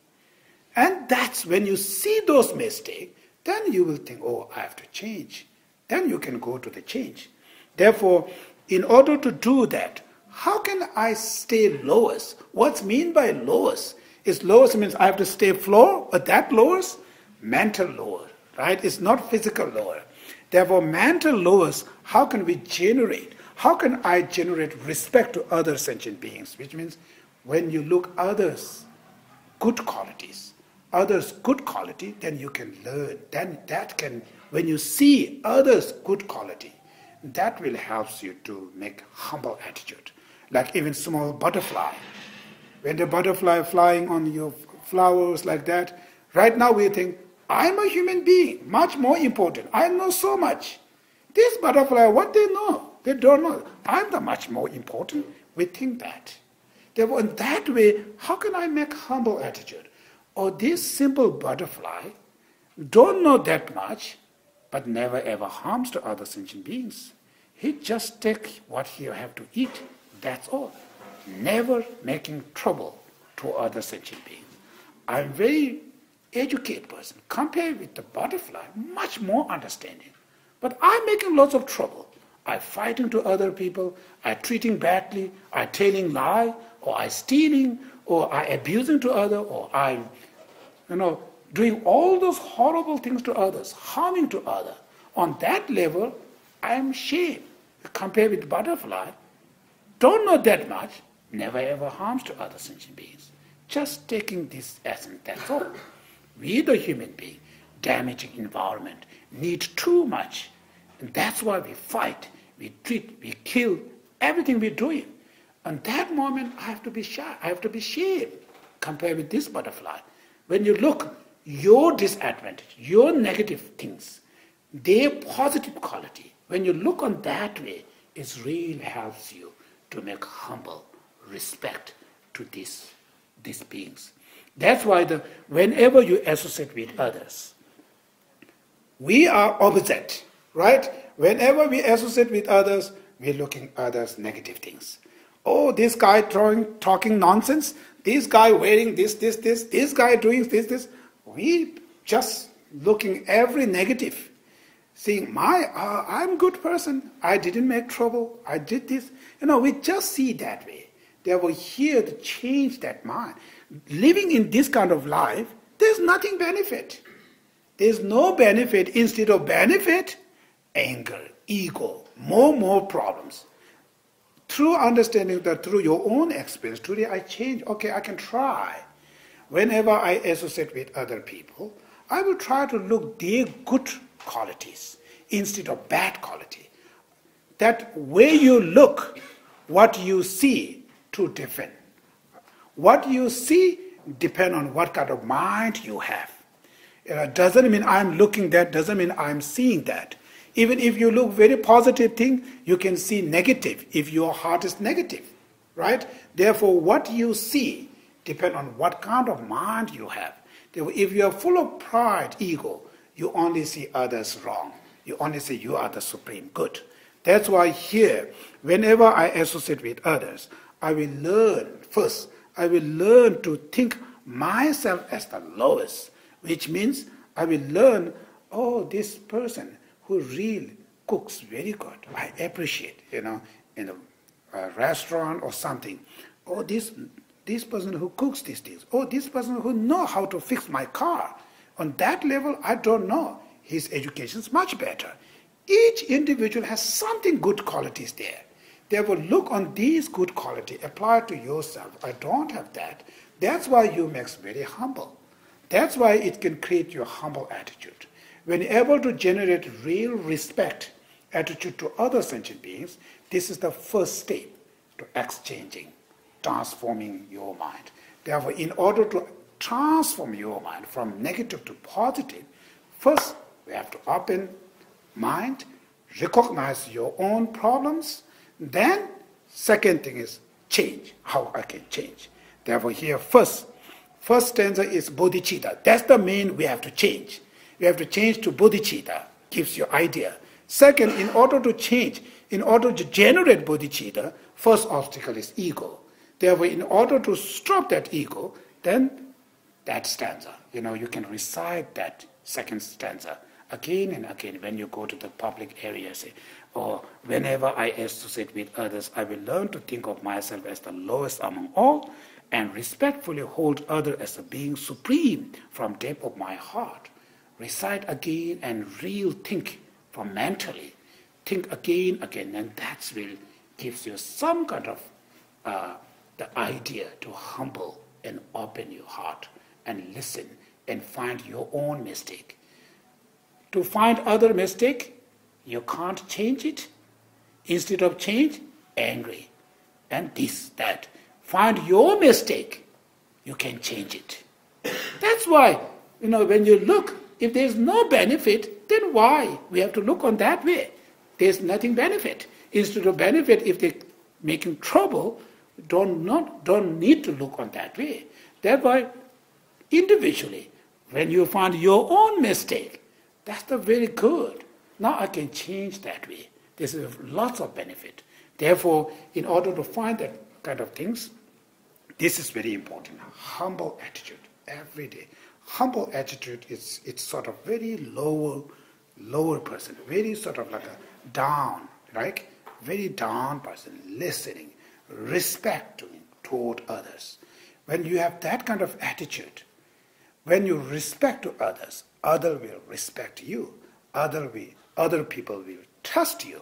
And that's when you see those mistakes, then you will think, oh, I have to change. Then you can go to the change. Therefore, in order to do that, how can I stay lowest? What's mean by lowest? Is lowest means I have to stay floor, but that lowest? Mental lower, right? It's not physical lower. Therefore, mental lowest, how can we generate? How can I generate respect to other sentient beings? Which means when you look others' good qualities, others' good quality, then you can learn. Then that can, when you see others' good quality, that will help you to make humble attitude. Like even small butterfly. When the butterfly flying on your flowers like that, right now we think, I'm a human being, much more important. I know so much. This butterfly, what they know? They don't know. I'm the much more important. We think that. Therefore, in that way, how can I make humble attitude? Or this simple butterfly, don't know that much, but never ever harms to other sentient beings. He just takes what he have to eat. That's all. Never making trouble to other sentient beings. I'm very educated person. Compared with the butterfly, much more understanding. But I'm making lots of trouble. I'm fighting to other people, I'm treating badly, I'm telling lie, or I'm stealing, or I'm abusing to others, or I'm, you know, doing all those horrible things to others, harming to others. On that level, I am shame. Compared with butterfly, don't know that much, never ever harms to other sentient beings. Just taking this essence, that's all. We the human being, damaging environment, need too much. And that's why we fight, we treat, we kill, everything we're doing. And that moment, I have to be shy, I have to be ashamed compared with this butterfly. When you look, your disadvantage, your negative things, their positive quality, when you look on that way, it really helps you to make humble respect to these, these beings. That's why the, whenever you associate with others, we are opposite. Right? Whenever we associate with others, we're looking at others' negative things. Oh, this guy throwing, talking nonsense. This guy wearing this, this, this. This guy doing this, this. We just looking every negative. Seeing, my, uh, I'm a good person. I didn't make trouble. I did this. You know, we just see that way. Therefore, here to change that mind. Living in this kind of life, there's nothing benefit. There's no benefit. Instead of benefit, anger, ego, more, more problems. Through understanding that through your own experience, today I change, okay, I can try. Whenever I associate with other people, I will try to look their good qualities instead of bad quality. That way you look, what you see to defend. What you see depends on what kind of mind you have. It doesn't mean I'm looking that, doesn't mean I'm seeing that. Even if you look very positive thing, you can see negative if your heart is negative, right? Therefore, what you see depends on what kind of mind you have. If you are full of pride, ego, you only see others wrong. You only see you are the supreme good. That's why here, whenever I associate with others, I will learn first, I will learn to think myself as the lowest, which means I will learn, oh, this person who really cooks very good. I appreciate, you know, in a, a restaurant or something. Oh, this, this person who cooks these things. Oh, this person who knows how to fix my car. On that level, I don't know. His education is much better. Each individual has something good qualities there. Therefore, look on these good quality, apply to yourself. I don't have that. That's why you make very humble. That's why it can create your humble attitude. When able to generate real respect, attitude to other sentient beings, this is the first step to exchanging, transforming your mind. Therefore, in order to transform your mind from negative to positive, first we have to open mind, recognize your own problems, then second thing is change, how I can change. Therefore, here first, first stanza is bodhicitta. That's the main we have to change. We have to change to bodhicitta. gives you idea. Second, in order to change, in order to generate bodhicitta, first obstacle is ego. Therefore, in order to stop that ego, then that stanza. You know, you can recite that second stanza again and again when you go to the public area, say, or whenever I associate with others, I will learn to think of myself as the lowest among all and respectfully hold other as a being supreme from depth of my heart. Recite again and real think from mentally. Think again, again, and that will gives you some kind of uh, the idea to humble and open your heart and listen and find your own mistake. To find other mistake, you can't change it. Instead of change, angry. And this, that. Find your mistake, you can change it. That's why, you know, when you look, if there's no benefit, then why? We have to look on that way. There's nothing benefit. Instead of benefit, if they're making trouble, don't, not, don't need to look on that way. Thereby, individually, when you find your own mistake, that's the very good. Now I can change that way. There's lots of benefit. Therefore, in order to find that kind of things, this is very important. Humble attitude every day. Humble attitude is it's sort of very lower, lower person, very sort of like a down, right? Very down person, listening, respecting toward others. When you have that kind of attitude, when you respect to others, other will respect you. Other will, other people will trust you.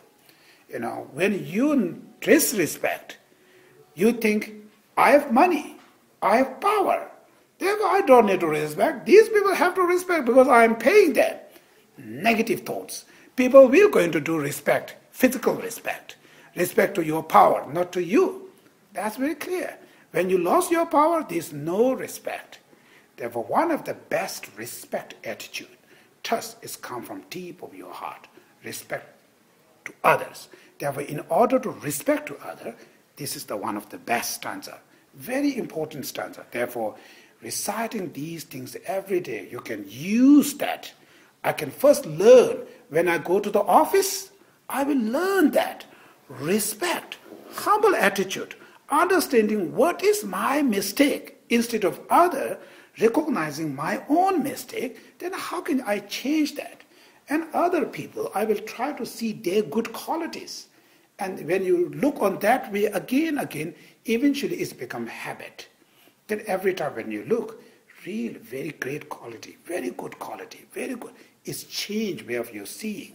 You know, when you disrespect, you think, I have money, I have power, therefore I don't need to respect. These people have to respect because I am paying them. Negative thoughts. People will going to do respect, physical respect. Respect to your power, not to you. That's very clear. When you lost your power, there's no respect. Therefore, one of the best respect attitude, trust, is come from deep of your heart. Respect to others. Therefore, in order to respect to others, this is the one of the best stanza. Very important stanza. Therefore, reciting these things every day, you can use that. I can first learn. When I go to the office, I will learn that. Respect, humble attitude, understanding what is my mistake instead of other, recognizing my own mistake, then how can I change that? And other people, I will try to see their good qualities. And when you look on that way again, again, eventually it's become habit. Then every time when you look, real, very great quality, very good quality, very good, it's change way of your seeing.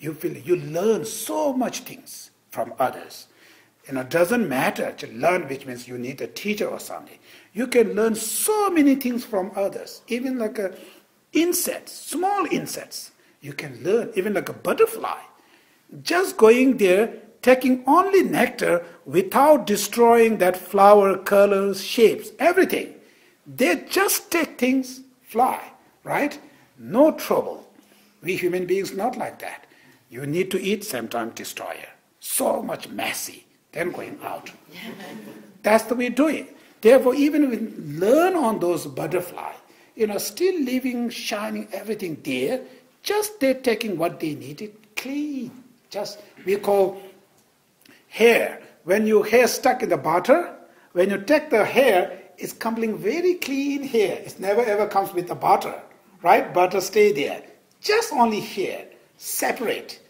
You feel, you learn so much things from others. You know, it doesn't matter to learn, which means you need a teacher or something. You can learn so many things from others, even like a insects, small insects. You can learn, even like a butterfly. Just going there, taking only nectar without destroying that flower, colors, shapes, everything. They just take things, fly, right? No trouble. We human beings not like that. You need to eat, sometimes destroyer. So much messy, then going out. That's the way to do it. Therefore, even if we learn on those butterflies, you know, still living, shining, everything there, just they're taking what they needed, clean. Just, we call hair. When your hair stuck in the butter, when you take the hair, it's coming very clean hair. It never ever comes with the butter, right? Butter stay there. Just only hair, separate.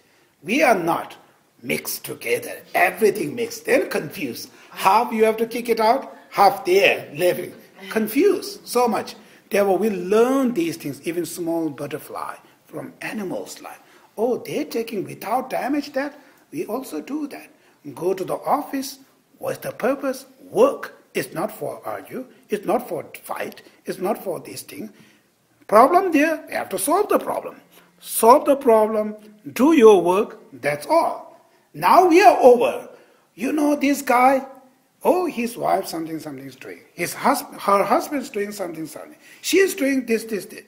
We are not mixed together. Everything mixed, then confused. Half you have to kick it out, half there, living. Confused so much. Therefore, we learn these things, even small butterfly from animals like, oh, they're taking without damage that? We also do that. Go to the office. What's the purpose? Work. It's not for argue. It's not for fight. It's not for these things. Problem there, we have to solve the problem. Solve the problem. Do your work. That's all. Now we are over. You know this guy? Oh, his wife, something, something's doing. His husband, her husband's doing something, something. She's doing this, this, this.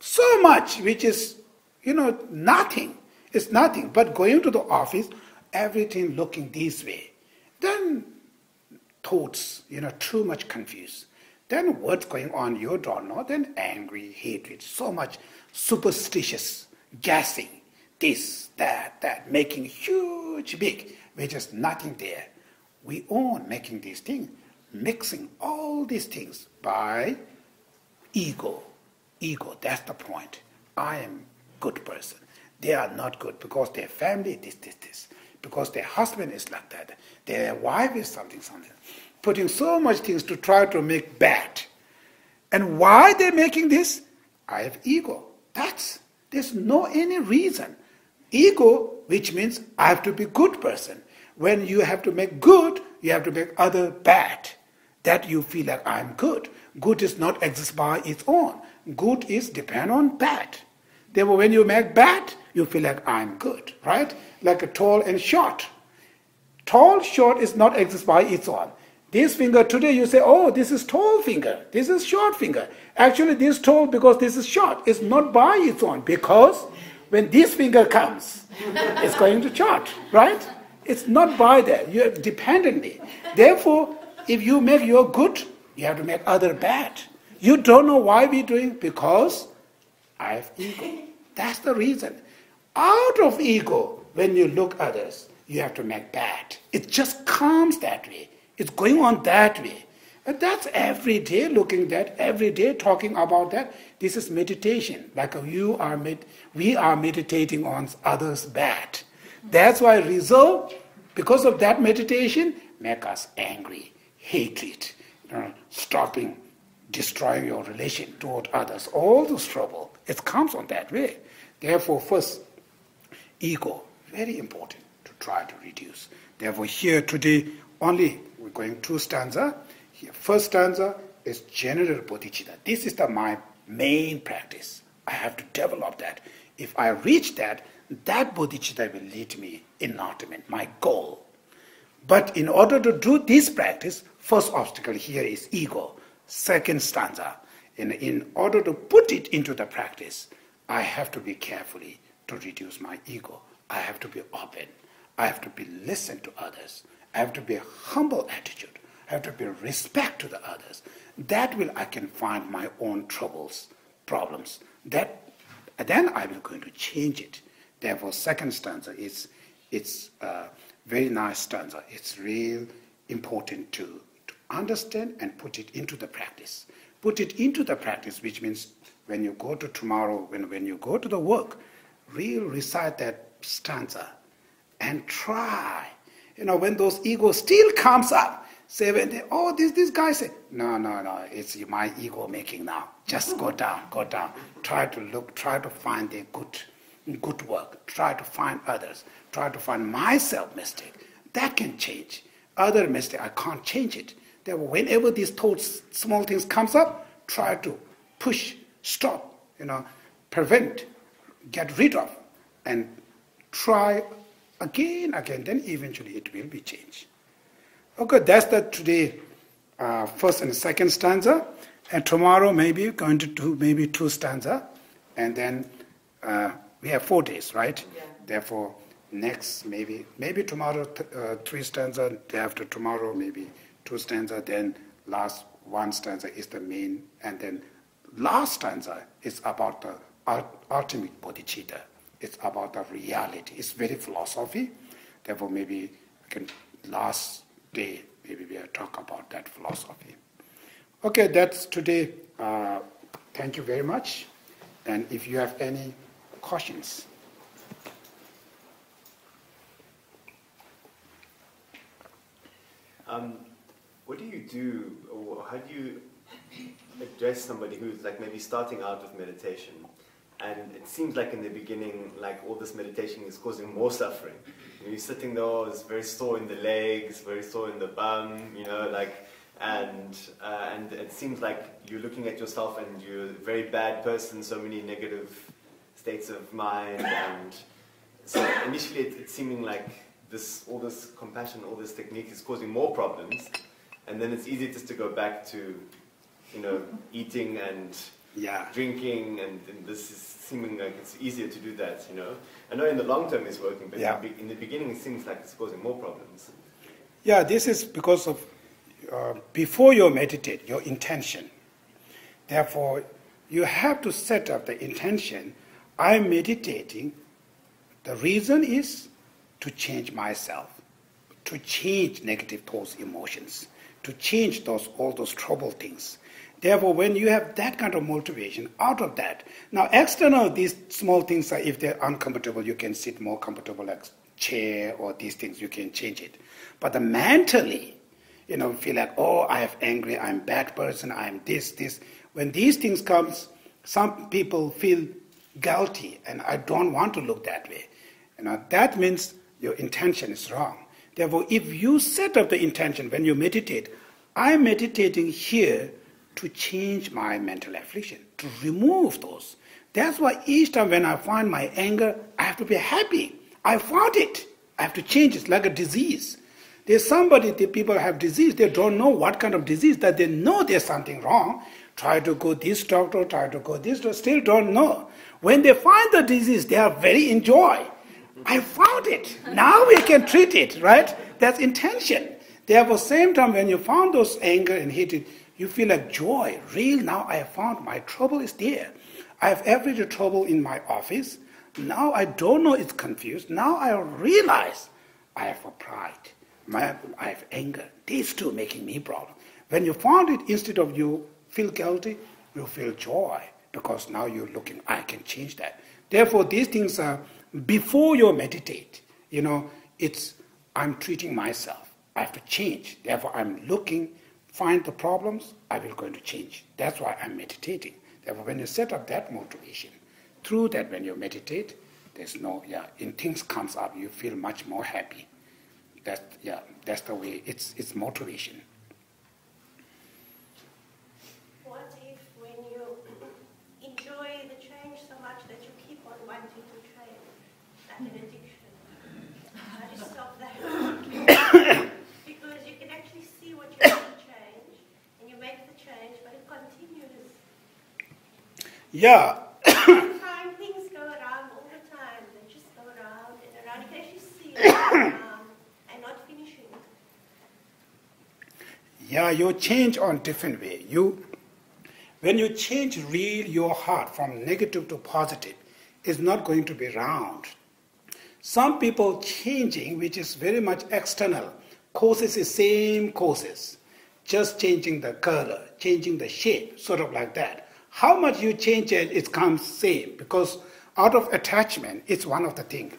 So much, which is, you know, nothing. It's nothing. But going to the office, everything looking this way. Then thoughts, you know, too much confused. Then what's going on, you don't know. Then angry, hatred, so much superstitious, guessing. this, that, that, making huge, big. We're just nothing there. We own making these things, mixing all these things by ego. Ego, that's the point. I am good person. They are not good because their family is this, this, this. Because their husband is like that. Their wife is something, something. Putting so much things to try to make bad. And why they're making this? I have ego. That's, there's no any reason. Ego, which means I have to be good person. When you have to make good, you have to make other bad. That you feel like I'm good. Good does not exist by its own. Good is depend on bad. Therefore, when you make bad, you feel like I'm good, right? Like a tall and short. Tall, short is not exist by its own. This finger today, you say, oh, this is tall finger. This is short finger. Actually, this is tall because this is short. It's not by its own because when this finger comes, it's going to short, right? It's not by that. You're dependently. Therefore, if you make your good, you have to make other bad. You don't know why we're doing because I have ego. That's the reason. Out of ego, when you look at others, you have to make bad. It just comes that way. It's going on that way. And that's every day looking at that, every day talking about that. This is meditation. Like you are med we are meditating on others' bad. That's why resolve, because of that meditation, make us angry, hatred, you know, stopping, destroying your relation toward others. All this trouble, it comes on that way. Therefore, first, ego, very important to try to reduce. Therefore, here today, only we're going two stanza. Here, first stanza is general bodhicitta. This is the, my main practice. I have to develop that. If I reach that, that bodhicitta will lead me in enlightenment, my goal. But in order to do this practice, first obstacle here is ego. Second stanza, in, in order to put it into the practice, I have to be carefully to reduce my ego. I have to be open. I have to be listen to others. I have to be a humble attitude. I have to be respect to the others. That will I can find my own troubles, problems. That then I will going to change it. Therefore, second stanza is it's a very nice stanza. It's real important to. Understand and put it into the practice. Put it into the practice, which means when you go to tomorrow, when, when you go to the work, real recite that stanza and try. You know, when those ego still comes up, say, when they, oh, this, this guy said, no, no, no, it's my ego making now. Just go down, go down. Try to look, try to find the good, good work. Try to find others. Try to find myself mistake. That can change. Other mistake, I can't change it. Therefore, whenever these thoughts, small things comes up, try to push, stop, you know, prevent, get rid of, and try again, again. Then eventually it will be changed. Okay, that's the today uh, first and second stanza, and tomorrow maybe going to do maybe two stanza, and then uh, we have four days, right? Yeah. Therefore, next maybe maybe tomorrow th uh, three stanza. Day after tomorrow maybe. Two stanza, then last one stanza is the main, and then last stanza is about the ultimate bodhicitta. It's about the reality. It's very philosophy. Therefore, maybe I can last day maybe we'll talk about that philosophy. Okay, that's today. Uh, thank you very much. And if you have any questions. Um. What do you do, or how do you address somebody who's like maybe starting out with meditation, and it seems like in the beginning, like all this meditation is causing more suffering. You know, you're sitting there, oh, it's very sore in the legs, very sore in the bum, you know, like, and uh, and it seems like you're looking at yourself and you're a very bad person, so many negative states of mind, and so initially it, it's seeming like this, all this compassion, all this technique is causing more problems. And then it's easy just to go back to, you know, eating and yeah. drinking, and, and this is seeming like it's easier to do that, you know. I know in the long term it's working, but yeah. in the beginning it seems like it's causing more problems. Yeah, this is because of, uh, before you meditate, your intention. Therefore, you have to set up the intention, I'm meditating The reason is to change myself, to change negative thoughts, emotions, to change those all those trouble things. Therefore, when you have that kind of motivation, out of that, now external, these small things are, if they're uncomfortable, you can sit more comfortable like chair or these things, you can change it. But the mentally, you know, feel like, oh, I have angry, I'm bad person, I'm this, this. When these things comes, some people feel guilty and I don't want to look that way. You know, that means your intention is wrong. Therefore, if you set up the intention when you meditate, I'm meditating here to change my mental affliction, to remove those. That's why each time when I find my anger, I have to be happy. I found it. I have to change it. It's like a disease. There's somebody, the people have disease, they don't know what kind of disease, that they know there's something wrong. Try to go this doctor, try to go this doctor, still don't know. When they find the disease, they are very in joy. I found it. Now we can treat it, right? That's intention. Therefore, same time when you found those anger and hatred, you feel like joy, real, now I have found my trouble is there. I have every trouble in my office. Now I don't know, it's confused. Now I realize I have a pride. My, I have anger. These two making me problem. When you found it, instead of you feel guilty, you feel joy. Because now you're looking, I can change that. Therefore, these things are, before you meditate, you know, it's, I'm treating myself. I have to change. Therefore, I'm looking, find the problems, I will going to change. That's why I'm meditating. Therefore, when you set up that motivation, through that when you meditate, there's no, yeah, in things comes up, you feel much more happy. That, yeah, that's the way, it's, it's motivation. What if when you enjoy the change so much that you keep on wanting to change, like an addiction? How do you stop that? Because you can actually see what you want to change, and you make the change, but it continues. Yeah. Time, things go around all the time. They just go around and around. You can actually see it going around and not finishing. Yeah, you change on different way. You, when you change real your heart from negative to positive, it's not going to be round. Some people changing, which is very much external, causes the same causes. Just changing the color, changing the shape, sort of like that. How much you change it, it comes same, because out of attachment, it's one of the things.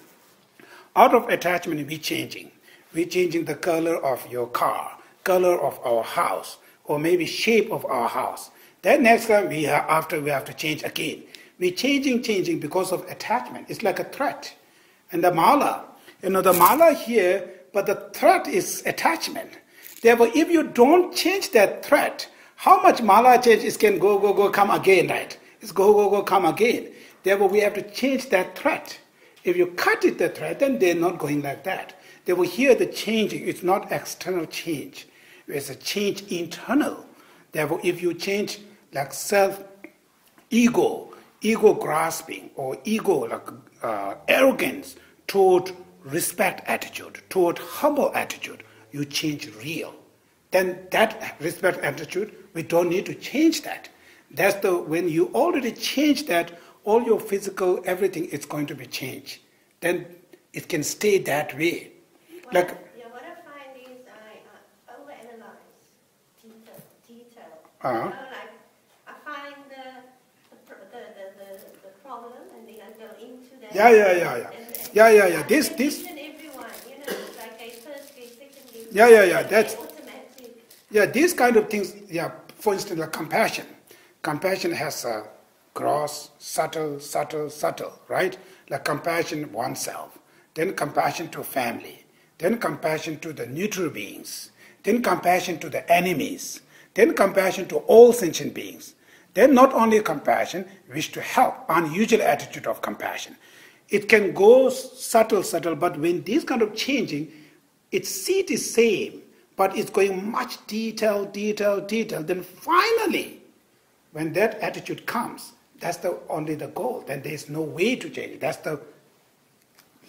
Out of attachment, we changing. We changing the color of your car, color of our house, or maybe shape of our house. Then next time, we have, after we have to change again. We changing, changing because of attachment. It's like a thread. And the mala, you know, the mala here, but the thread is attachment. Therefore, if you don't change that thread, how much mala changes can go, go, go, come again, right? It's go, go, go, come again. Therefore, we have to change that thread. If you cut it, the thread, then they're not going like that. They will hear the changing. It's not external change. It's a change internal. Therefore, if you change like self, ego, ego grasping, or ego like uh, arrogance toward respect attitude, toward humble attitude, you change real. Then that respect attitude, we don't need to change that. That's the, when you already change that, all your physical, everything is going to be changed. Then it can stay that way. What like I, yeah, what I find is I uh, overanalyze detail. detail. Uh-huh. You know, like I find the the, the, the the problem and then I go into that. Yeah, yeah, yeah, yeah, and, and yeah, yeah, yeah. This, this. Everyone, you know, like I firstly, secondly. Yeah, yeah, yeah. That's. Yeah, these kind of things, yeah, for instance, like compassion. Compassion has a gross, subtle, subtle, subtle, right? Like compassion oneself, then compassion to family, then compassion to the neutral beings, then compassion to the enemies, then compassion to all sentient beings. Then not only compassion, wish to help, unusual attitude of compassion. It can go subtle, subtle, but when these kind of changing, its seed is same. But it's going much detail, detail, detail. Then finally, when that attitude comes, that's the only the goal. Then there's no way to change it. That's the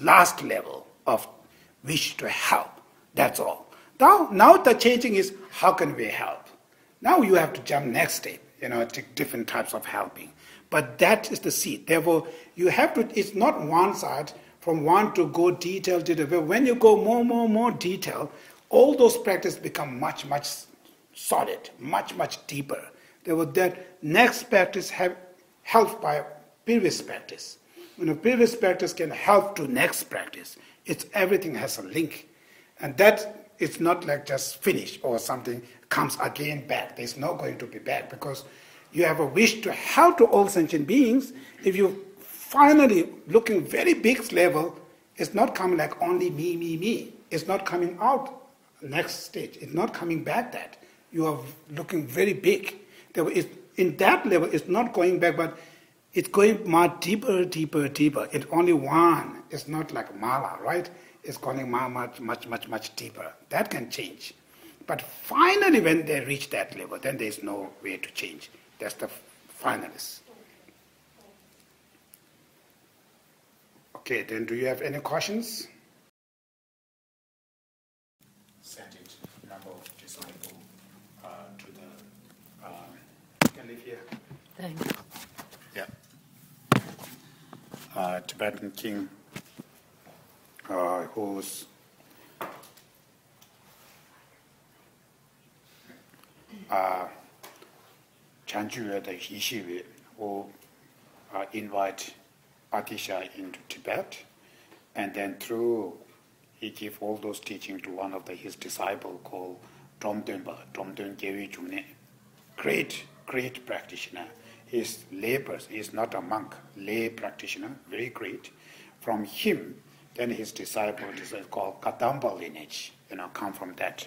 last level of wish to help. That's all. Now, now the changing is, how can we help? Now you have to jump next step, you know, take different types of helping. But that is the seed. Therefore, you have to, it's not one side. from want to go detail to the when you go more, more, more detail, all those practices become much, much solid, much, much deeper. They would then next practice have helped by previous practice. You know, previous practice can help to next practice. It's everything has a link, and that it's not like just finish or something comes again back. There's no going to be back because you have a wish to help to all sentient beings. If you finally looking very big level, it's not coming like only me, me, me. It's not coming out next stage. It's not coming back that you are looking very big. In that level, it's not going back, but it's going much deeper, deeper, deeper. It's only one. It's not like mala, right? It's going much, much, much, much deeper. That can change. But finally, when they reach that level, then there's no way to change. That's the finalist. Okay, then do you have any questions? Send it, number of disciple uh, to the... Uh, you can leave here. Thanks. Yeah. Uh, Tibetan king uh, who's... Uh, Chandraya, the Hishivi, who uh, invite Atisha into Tibet, and then through he gave all those teachings to one of the, his disciples called Dromtönpa. Dromtönpa, great, great practitioner. He's lay person, he's not a monk, lay practitioner, very great. From him, then his disciple is called Kadampa lineage, you know, come from that.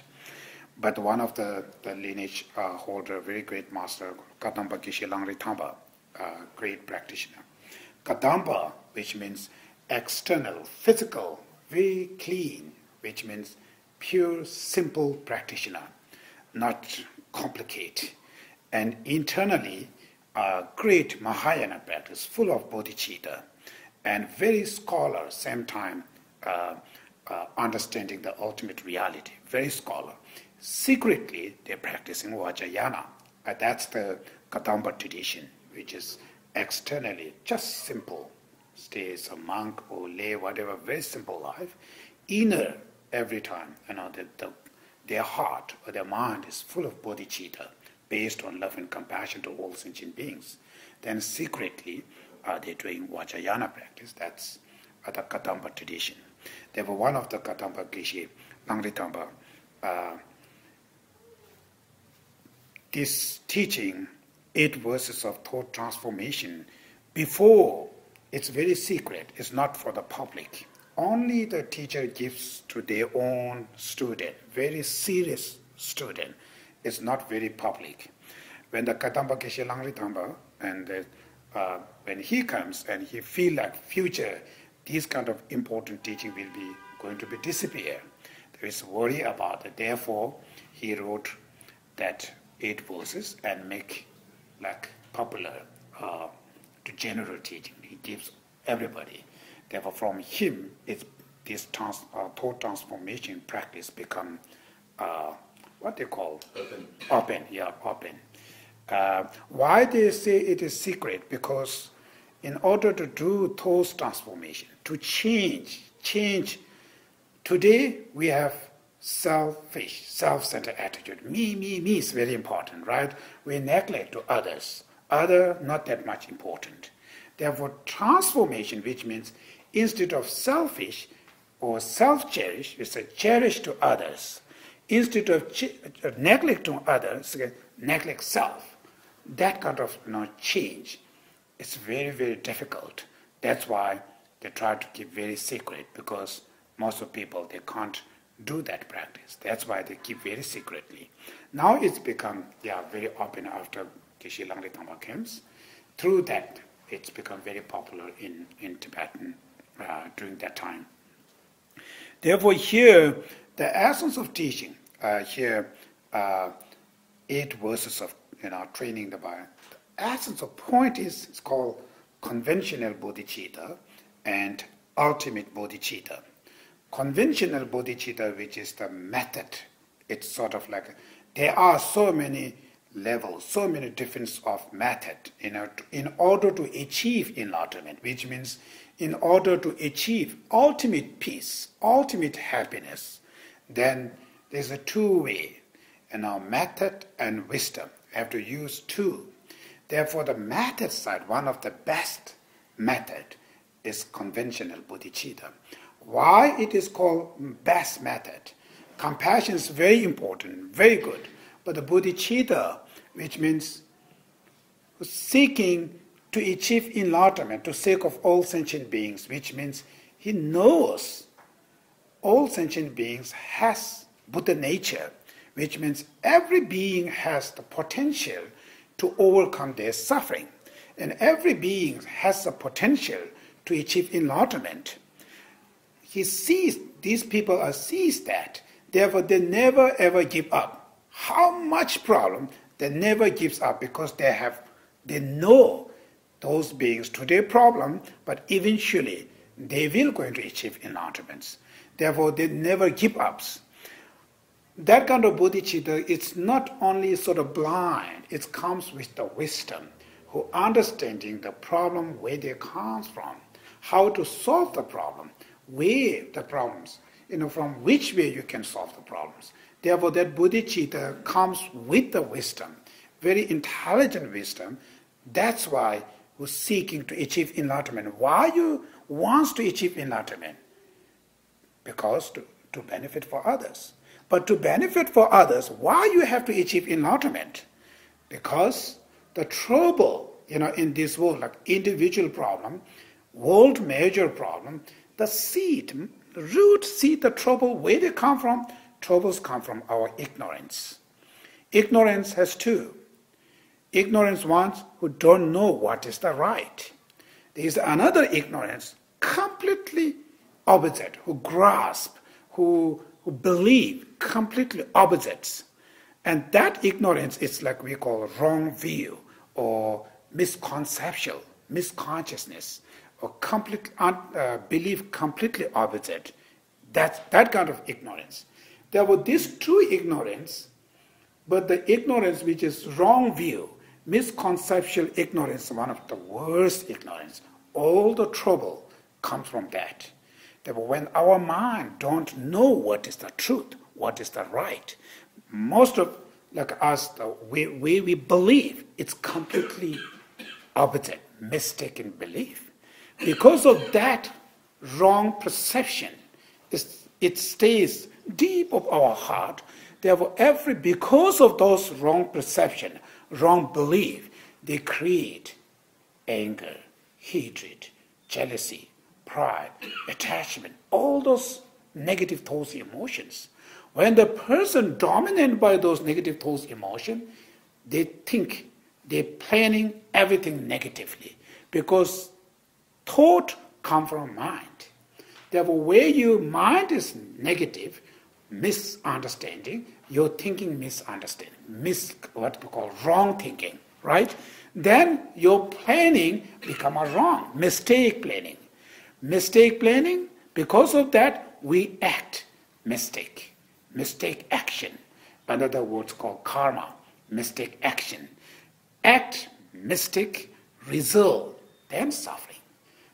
But one of the, the lineage uh, holder, very great master, Kadampa Geshe Langri Tangpa, uh, great practitioner. Kadampa, which means external, physical, very clean, which means pure, simple practitioner, not complicated. And internally, uh, great Mahayana practice, full of bodhicitta, and very scholar, same time, uh, uh, understanding the ultimate reality, very scholar. Secretly, they're practicing Vajrayana. Uh, that's the Kadampa tradition, which is externally just simple. Stays a monk or lay, whatever, very simple life. Inner, every time, you know, the, the, their heart or their mind is full of bodhicitta, based on love and compassion to all sentient beings. Then secretly, uh, they're doing Vajrayana practice. That's uh, the Kadampa tradition. They were one of the Kadampa Geshe Langri Tangpa. Uh, This teaching, eight verses of thought transformation, before it's very secret, it's not for the public. Only the teacher gives to their own student, very serious student. It's not very public. When the Kadampa Geshe Langri Tangpa, and the, uh, when he comes and he feel like future, these kind of important teaching will be going to be disappear. There is worry about it. Therefore, he wrote that eight verses and make like popular uh, to general teaching. He gives everybody. Therefore, from him, it's this trans uh, thought transformation practice become uh, what they call open. Open, yeah, open. Uh, why they say it is secret? Because in order to do thought transformation, to change, change. Today we have selfish, self-centered attitude. Me, me, me is very important, right? We neglect to others. Other, not that much important. Therefore, transformation, which means instead of selfish or self-cherish, we say cherish to others. Instead of uh, neglect to others, neglect self. That kind of you know, change is very, very difficult. That's why they try to keep very secret, because most of people, they can't do that practice. That's why they keep very secretly. Now it's become, yeah, very open after Geshe Langri Tangpa comes. Through that, it's become very popular in, in Tibetan uh, during that time. Therefore here, the essence of teaching, uh, here, uh, eight verses of, you know, training the mind. The essence of point is, it's called conventional bodhicitta and ultimate bodhicitta. Conventional bodhicitta, which is the method, it's sort of like, there are so many levels, so many difference of method in, a, in order to achieve enlightenment, which means in order to achieve ultimate peace, ultimate happiness, then there's a two-way, and our method and wisdom. We have to use two. Therefore, the method side, one of the best method is conventional bodhicitta. Why it is called best method? Compassion is very important, very good. But the bodhicitta, which means seeking to achieve enlightenment, to sake of all sentient beings, which means he knows all sentient beings has Buddha nature, which means every being has the potential to overcome their suffering. And every being has the potential to achieve enlightenment. He sees, these people are sees that. Therefore, they never ever give up. How much problem, they never gives up because they have, they know those beings to their problem, but eventually they will going to achieve enlightenment. Therefore, they never give up. That kind of bodhicitta, it's not only sort of blind, it comes with the wisdom, who understanding the problem where they come from, how to solve the problem, where the problems, you know, from which way you can solve the problems. Therefore, that bodhicitta comes with the wisdom, very intelligent wisdom. That's why who's seeking to achieve enlightenment. Why you wants to achieve enlightenment? Because to, to benefit for others. But to benefit for others, why you have to achieve enlightenment? Because the trouble, you know, in this world, like individual problem, world major problem, the seed, the root seed, the trouble, where they come from, troubles come from our ignorance. Ignorance has two. Ignorance ones who don't know what is the right. There is another ignorance, completely opposite, who grasp, who who believe completely opposites. And that ignorance is like we call wrong view or misconceptual, misconsciousness, or complete un, uh, belief completely opposite. That's that kind of ignorance. There were these two ignorance, but the ignorance which is wrong view, misconceptual ignorance, one of the worst ignorance. All the trouble comes from that. When our mind don't know what is the truth, what is the right, most of like us, the way, way we believe, it's completely opposite, mistaken belief. Because of that wrong perception, it's, it stays deep of our heart. Therefore, every because of those wrong perception, wrong belief, they create anger, hatred, jealousy, pride, attachment, all those negative thoughts, emotions. When the person dominated by those negative thoughts, emotion, they think, they're planning everything negatively because thought comes from mind. Therefore, where your mind is negative, misunderstanding, your thinking misunderstanding, mis, what we call wrong thinking, right? Then your planning become a wrong, mistake planning. Mistake planning, because of that, we act mistake, mistake action. Another word's called karma, mistake action. Act, mistake, result, then suffering.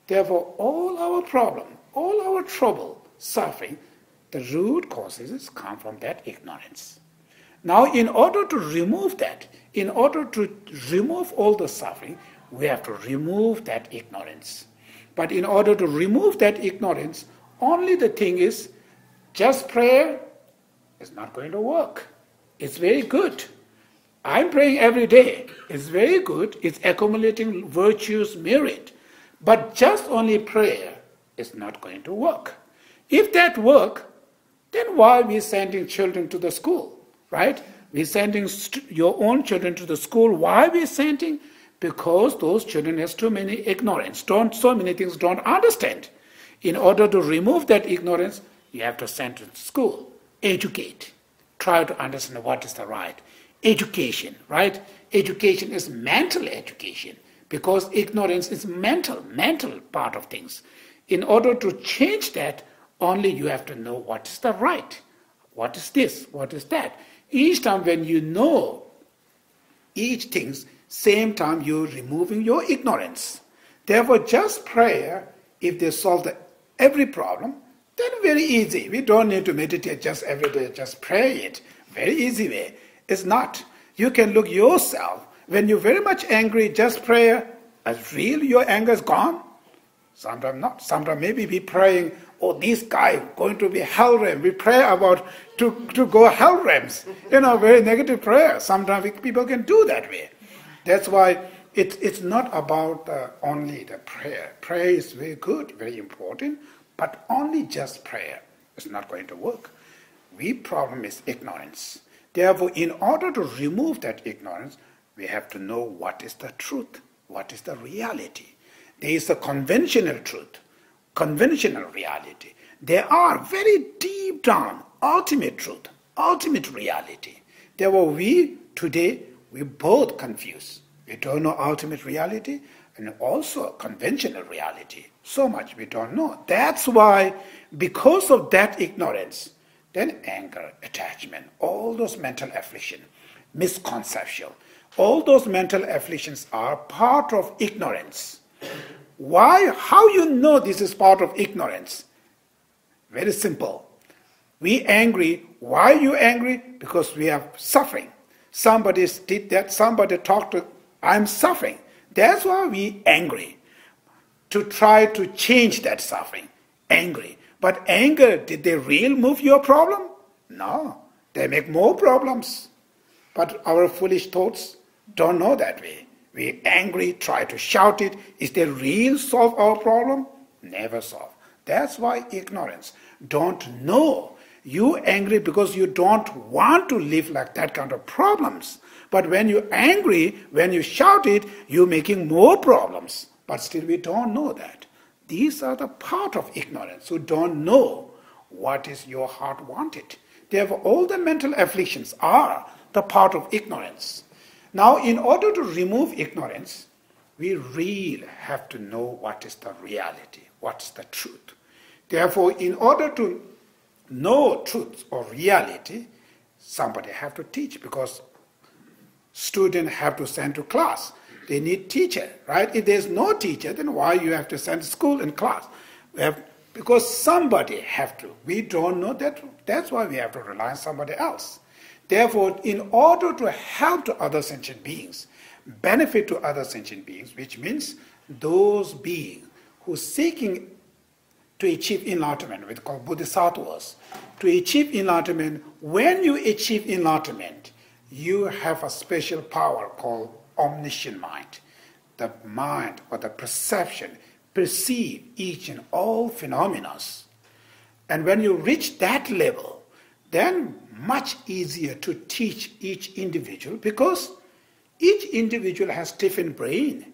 Therefore, all our problem, all our trouble, suffering, the root causes come from that ignorance. Now, in order to remove that, in order to remove all the suffering, we have to remove that ignorance. But in order to remove that ignorance, only the thing is, just prayer is not going to work. It's very good. I'm praying every day. It's very good. It's accumulating virtues, merit. But just only prayer is not going to work. If that work, then why are we sending children to the school, right? We're sending your own children to the school. Why are we sending? Because those children has too many ignorance, don't, so many things don't understand. In order to remove that ignorance, you have to send to school, educate, try to understand what is the right. Education, right? Education is mental education because ignorance is mental, mental part of things. In order to change that, only you have to know what is the right. What is this? What is that? Each time when you know each thing, same time you're removing your ignorance. Therefore, just prayer, if they solve the, every problem, then very easy. We don't need to meditate just every day, just pray it. Very easy way. It's not. You can look yourself. When you're very much angry, just prayer, as real your anger is gone? Sometimes not. Sometimes maybe we praying, oh, this guy going to be hell realm. We pray about to, to go hell realms. You know, very negative prayer. Sometimes we, people can do that way. That's why it, it's not about uh, only the prayer. Prayer is very good, very important, but only just prayer is not going to work. The problem is ignorance. Therefore, in order to remove that ignorance, we have to know what is the truth, what is the reality. There is a conventional truth, conventional reality. There are very deep down, ultimate truth, ultimate reality. Therefore, we today, we both confused. We don't know ultimate reality and also conventional reality. So much we don't know. That's why, because of that ignorance, then anger, attachment, all those mental afflictions, misconception, all those mental afflictions are part of ignorance. Why? How you know this is part of ignorance? Very simple. We angry. Why you angry? Because we are suffering. Somebody did that. Somebody talked to. I'm suffering. That's why we angry. To try to change that suffering. Angry. But anger, did they really move your problem? No. They make more problems. But our foolish thoughts don't know that way. We angry, try to shout it. Is they really solve our problem? Never solve. That's why ignorance. Don't know. You angry because you don't want to live like that kind of problems. But when you angry, when you shout it, you're making more problems. But still we don't know that. These are the part of ignorance who don't know what is your heart wanted. Therefore, all the mental afflictions are the part of ignorance. Now, in order to remove ignorance, we really have to know what is the reality, what's the truth. Therefore, in order to know truth or reality, somebody have to teach, because students have to send to class. They need teacher, right? If there's no teacher, then why you have to send to school and class? We have, because somebody have to. We don't know that. That's why we have to rely on somebody else. Therefore, in order to help to other sentient beings, benefit to other sentient beings, which means those beings who are seeking to achieve enlightenment, we call bodhisattvas, to achieve enlightenment, when you achieve enlightenment, you have a special power called omniscient mind. The mind or the perception perceive each and all phenomena. And when you reach that level, then much easier to teach each individual, because each individual has different brain,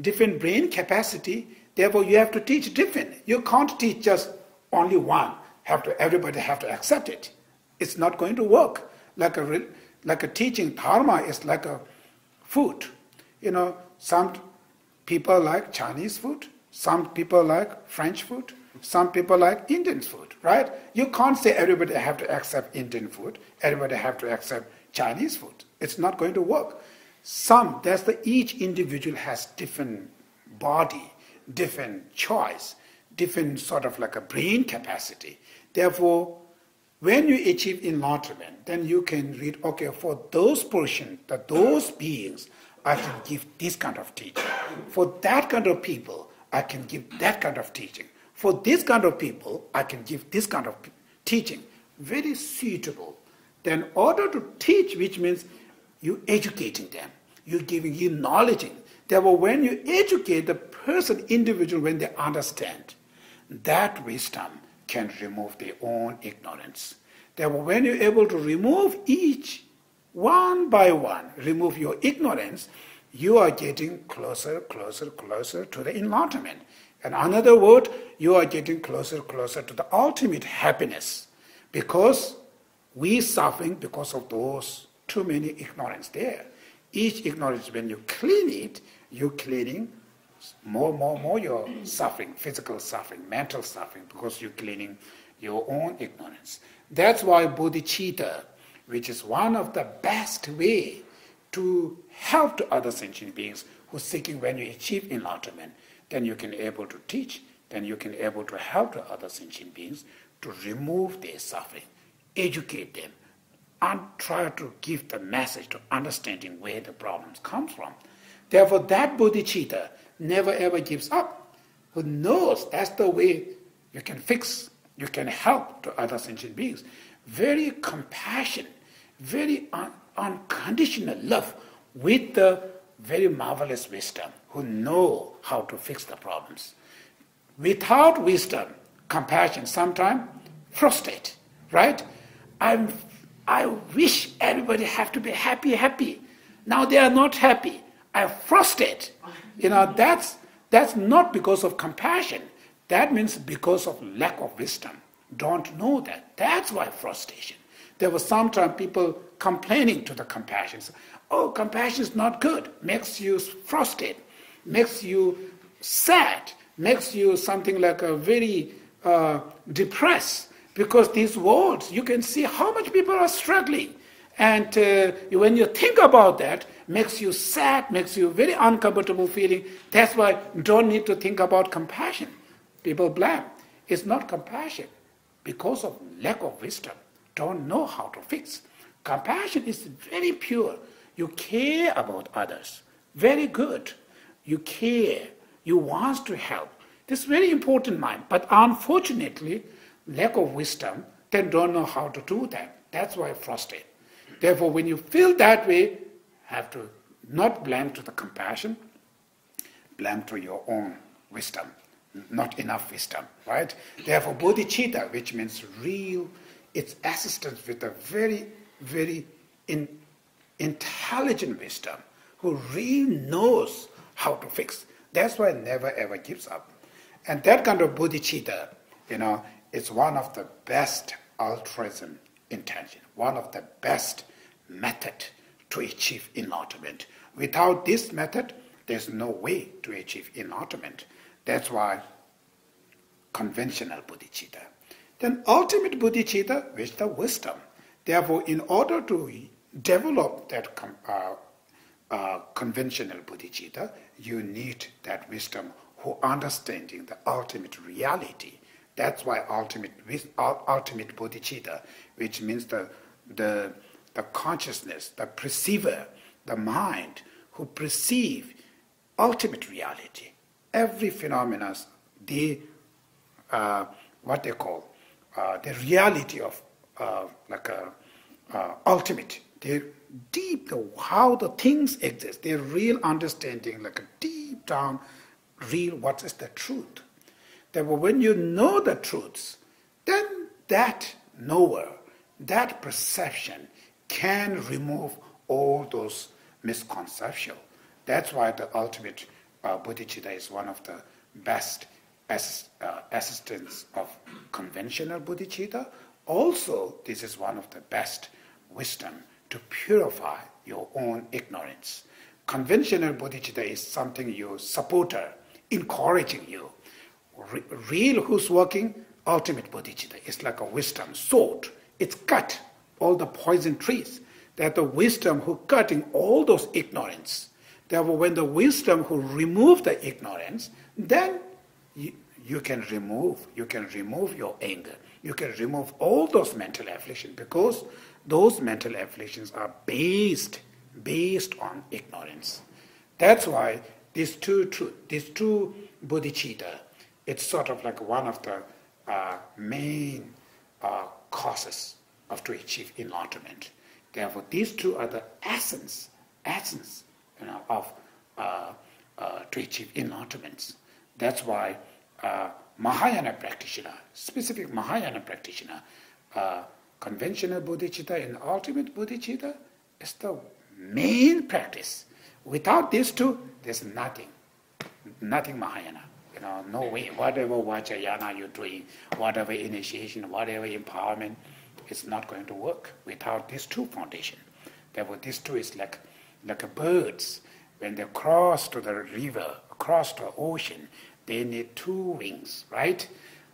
different brain capacity. Therefore, you have to teach different. You can't teach just only one. Have to, everybody have to accept it. It's not going to work. Like a, like a teaching dharma is like a food. You know, some people like Chinese food, some people like French food, some people like Indian food, right? You can't say everybody have to accept Indian food, everybody have to accept Chinese food. It's not going to work. Some, that's the each individual has different body, different choice, different sort of like a brain capacity. Therefore, when you achieve enlightenment, then you can read, okay, for those portion, that those beings, I can give this kind of teaching. For that kind of people, I can give that kind of teaching. For this kind of people, I can give this kind of teaching. Very suitable. Then in order to teach, which means you're educating them. You're giving, you're knowledging. Therefore, when you educate the person, individual, when they understand, that wisdom can remove their own ignorance. Therefore, when you're able to remove each, one by one, remove your ignorance, you are getting closer, closer, closer to the enlightenment. In another word, you are getting closer, closer to the ultimate happiness, because we suffering because of those too many ignorance there. Each ignorance, when you clean it, you're cleaning more, more, more your suffering, physical suffering, mental suffering, because you're cleaning your own ignorance. That's why bodhicitta, which is one of the best way to help to other sentient beings who are seeking. When you achieve enlightenment, then you can able to teach, then you can able to help to other sentient beings to remove their suffering, educate them, and try to give the message to understanding where the problems come from. Therefore, that bodhicitta never ever gives up, who knows that's the way you can fix, you can help to other sentient beings. Very compassion, very un unconditional love with the very marvelous wisdom, who know how to fix the problems. Without wisdom, compassion, sometimes frustrate, right? I'm, I wish everybody have to be happy, happy. Now they are not happy. I'm frustrated. You know, that's, that's not because of compassion. That means because of lack of wisdom. Don't know that. That's why frustration. There were sometimes people complaining to the compassion. Oh, compassion is not good. Makes you frustrated. Makes you sad. Makes you something like a very uh, depressed. Because these words, you can see how much people are struggling. And uh, when you think about that, makes you sad, makes you very uncomfortable feeling. That's why don't need to think about compassion. People blame. It's not compassion. Because of lack of wisdom, don't know how to fix. Compassion is very pure. You care about others. Very good. You care. You want to help. This is very important mind. But unfortunately, lack of wisdom, then don't know how to do that. That's why frustrated. Therefore, when you feel that way, have to not blame to the compassion, blame to your own wisdom. Not enough wisdom, right? Therefore, bodhicitta, which means real, it's assistance with a very, very in, intelligent wisdom, who really knows how to fix. That's why never ever gives up. And that kind of bodhicitta, you know, is one of the best altruism intention, one of the best method to achieve enlightenment. Without this method, there's no way to achieve enlightenment. That's why conventional bodhicitta. Then ultimate bodhicitta is the wisdom. Therefore, in order to develop that uh, uh, conventional bodhicitta, you need that wisdom who understanding the ultimate reality. That's why ultimate ultimate bodhicitta, which means the the the consciousness, the perceiver, the mind who perceive ultimate reality. Every phenomena, the uh, what they call uh, the reality of uh, like a uh, ultimate, they deep the, how the things exist, their real understanding, like a deep down, real what is the truth. Therefore, when you know the truths, then that knower, that perception can remove all those misconceptions. That's why the ultimate Uh, bodhicitta is one of the best as, uh, assistants of conventional bodhicitta. Also, this is one of the best wisdom to purify your own ignorance. Conventional bodhicitta is something your supporter, encouraging you. Re real who's working, ultimate bodhicitta is like a wisdom sword. It's cut all the poison trees. That the wisdom who cutting all those ignorance. Therefore, when the wisdom who remove the ignorance, then you, you can remove, you can remove your anger. You can remove all those mental afflictions, because those mental afflictions are based, based on ignorance. That's why these two truth, these two bodhicitta, it's sort of like one of the uh, main uh, causes of to achieve enlightenment. Therefore, these two are the essence, essence. You know, of uh, uh, to achieve enlightenment. That's why uh, Mahayana practitioner, specific Mahayana practitioner, uh, conventional bodhicitta and ultimate bodhicitta is the main practice. Without these two, there's nothing, nothing Mahayana. You know, no way. Whatever Vajrayana you're doing, whatever initiation, whatever empowerment, it's not going to work without these two foundation. Therefore, these two is like. Like birds, when they cross to the river, cross to the ocean, they need two wings, right?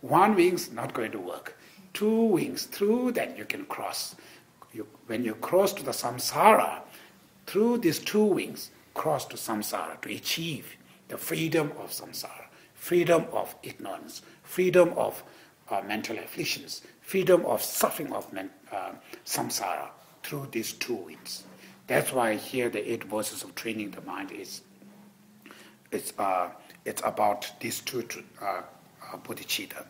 One wing's not going to work. Two wings, through that you can cross. You, when you cross to the samsara, through these two wings, cross to samsara, to achieve the freedom of samsara, freedom of ignorance, freedom of uh, mental afflictions, freedom of suffering of men, uh, samsara, through these two wings. That's why here the eight verses of training the mind is, it's, uh, it's about these two uh, bodhicitta.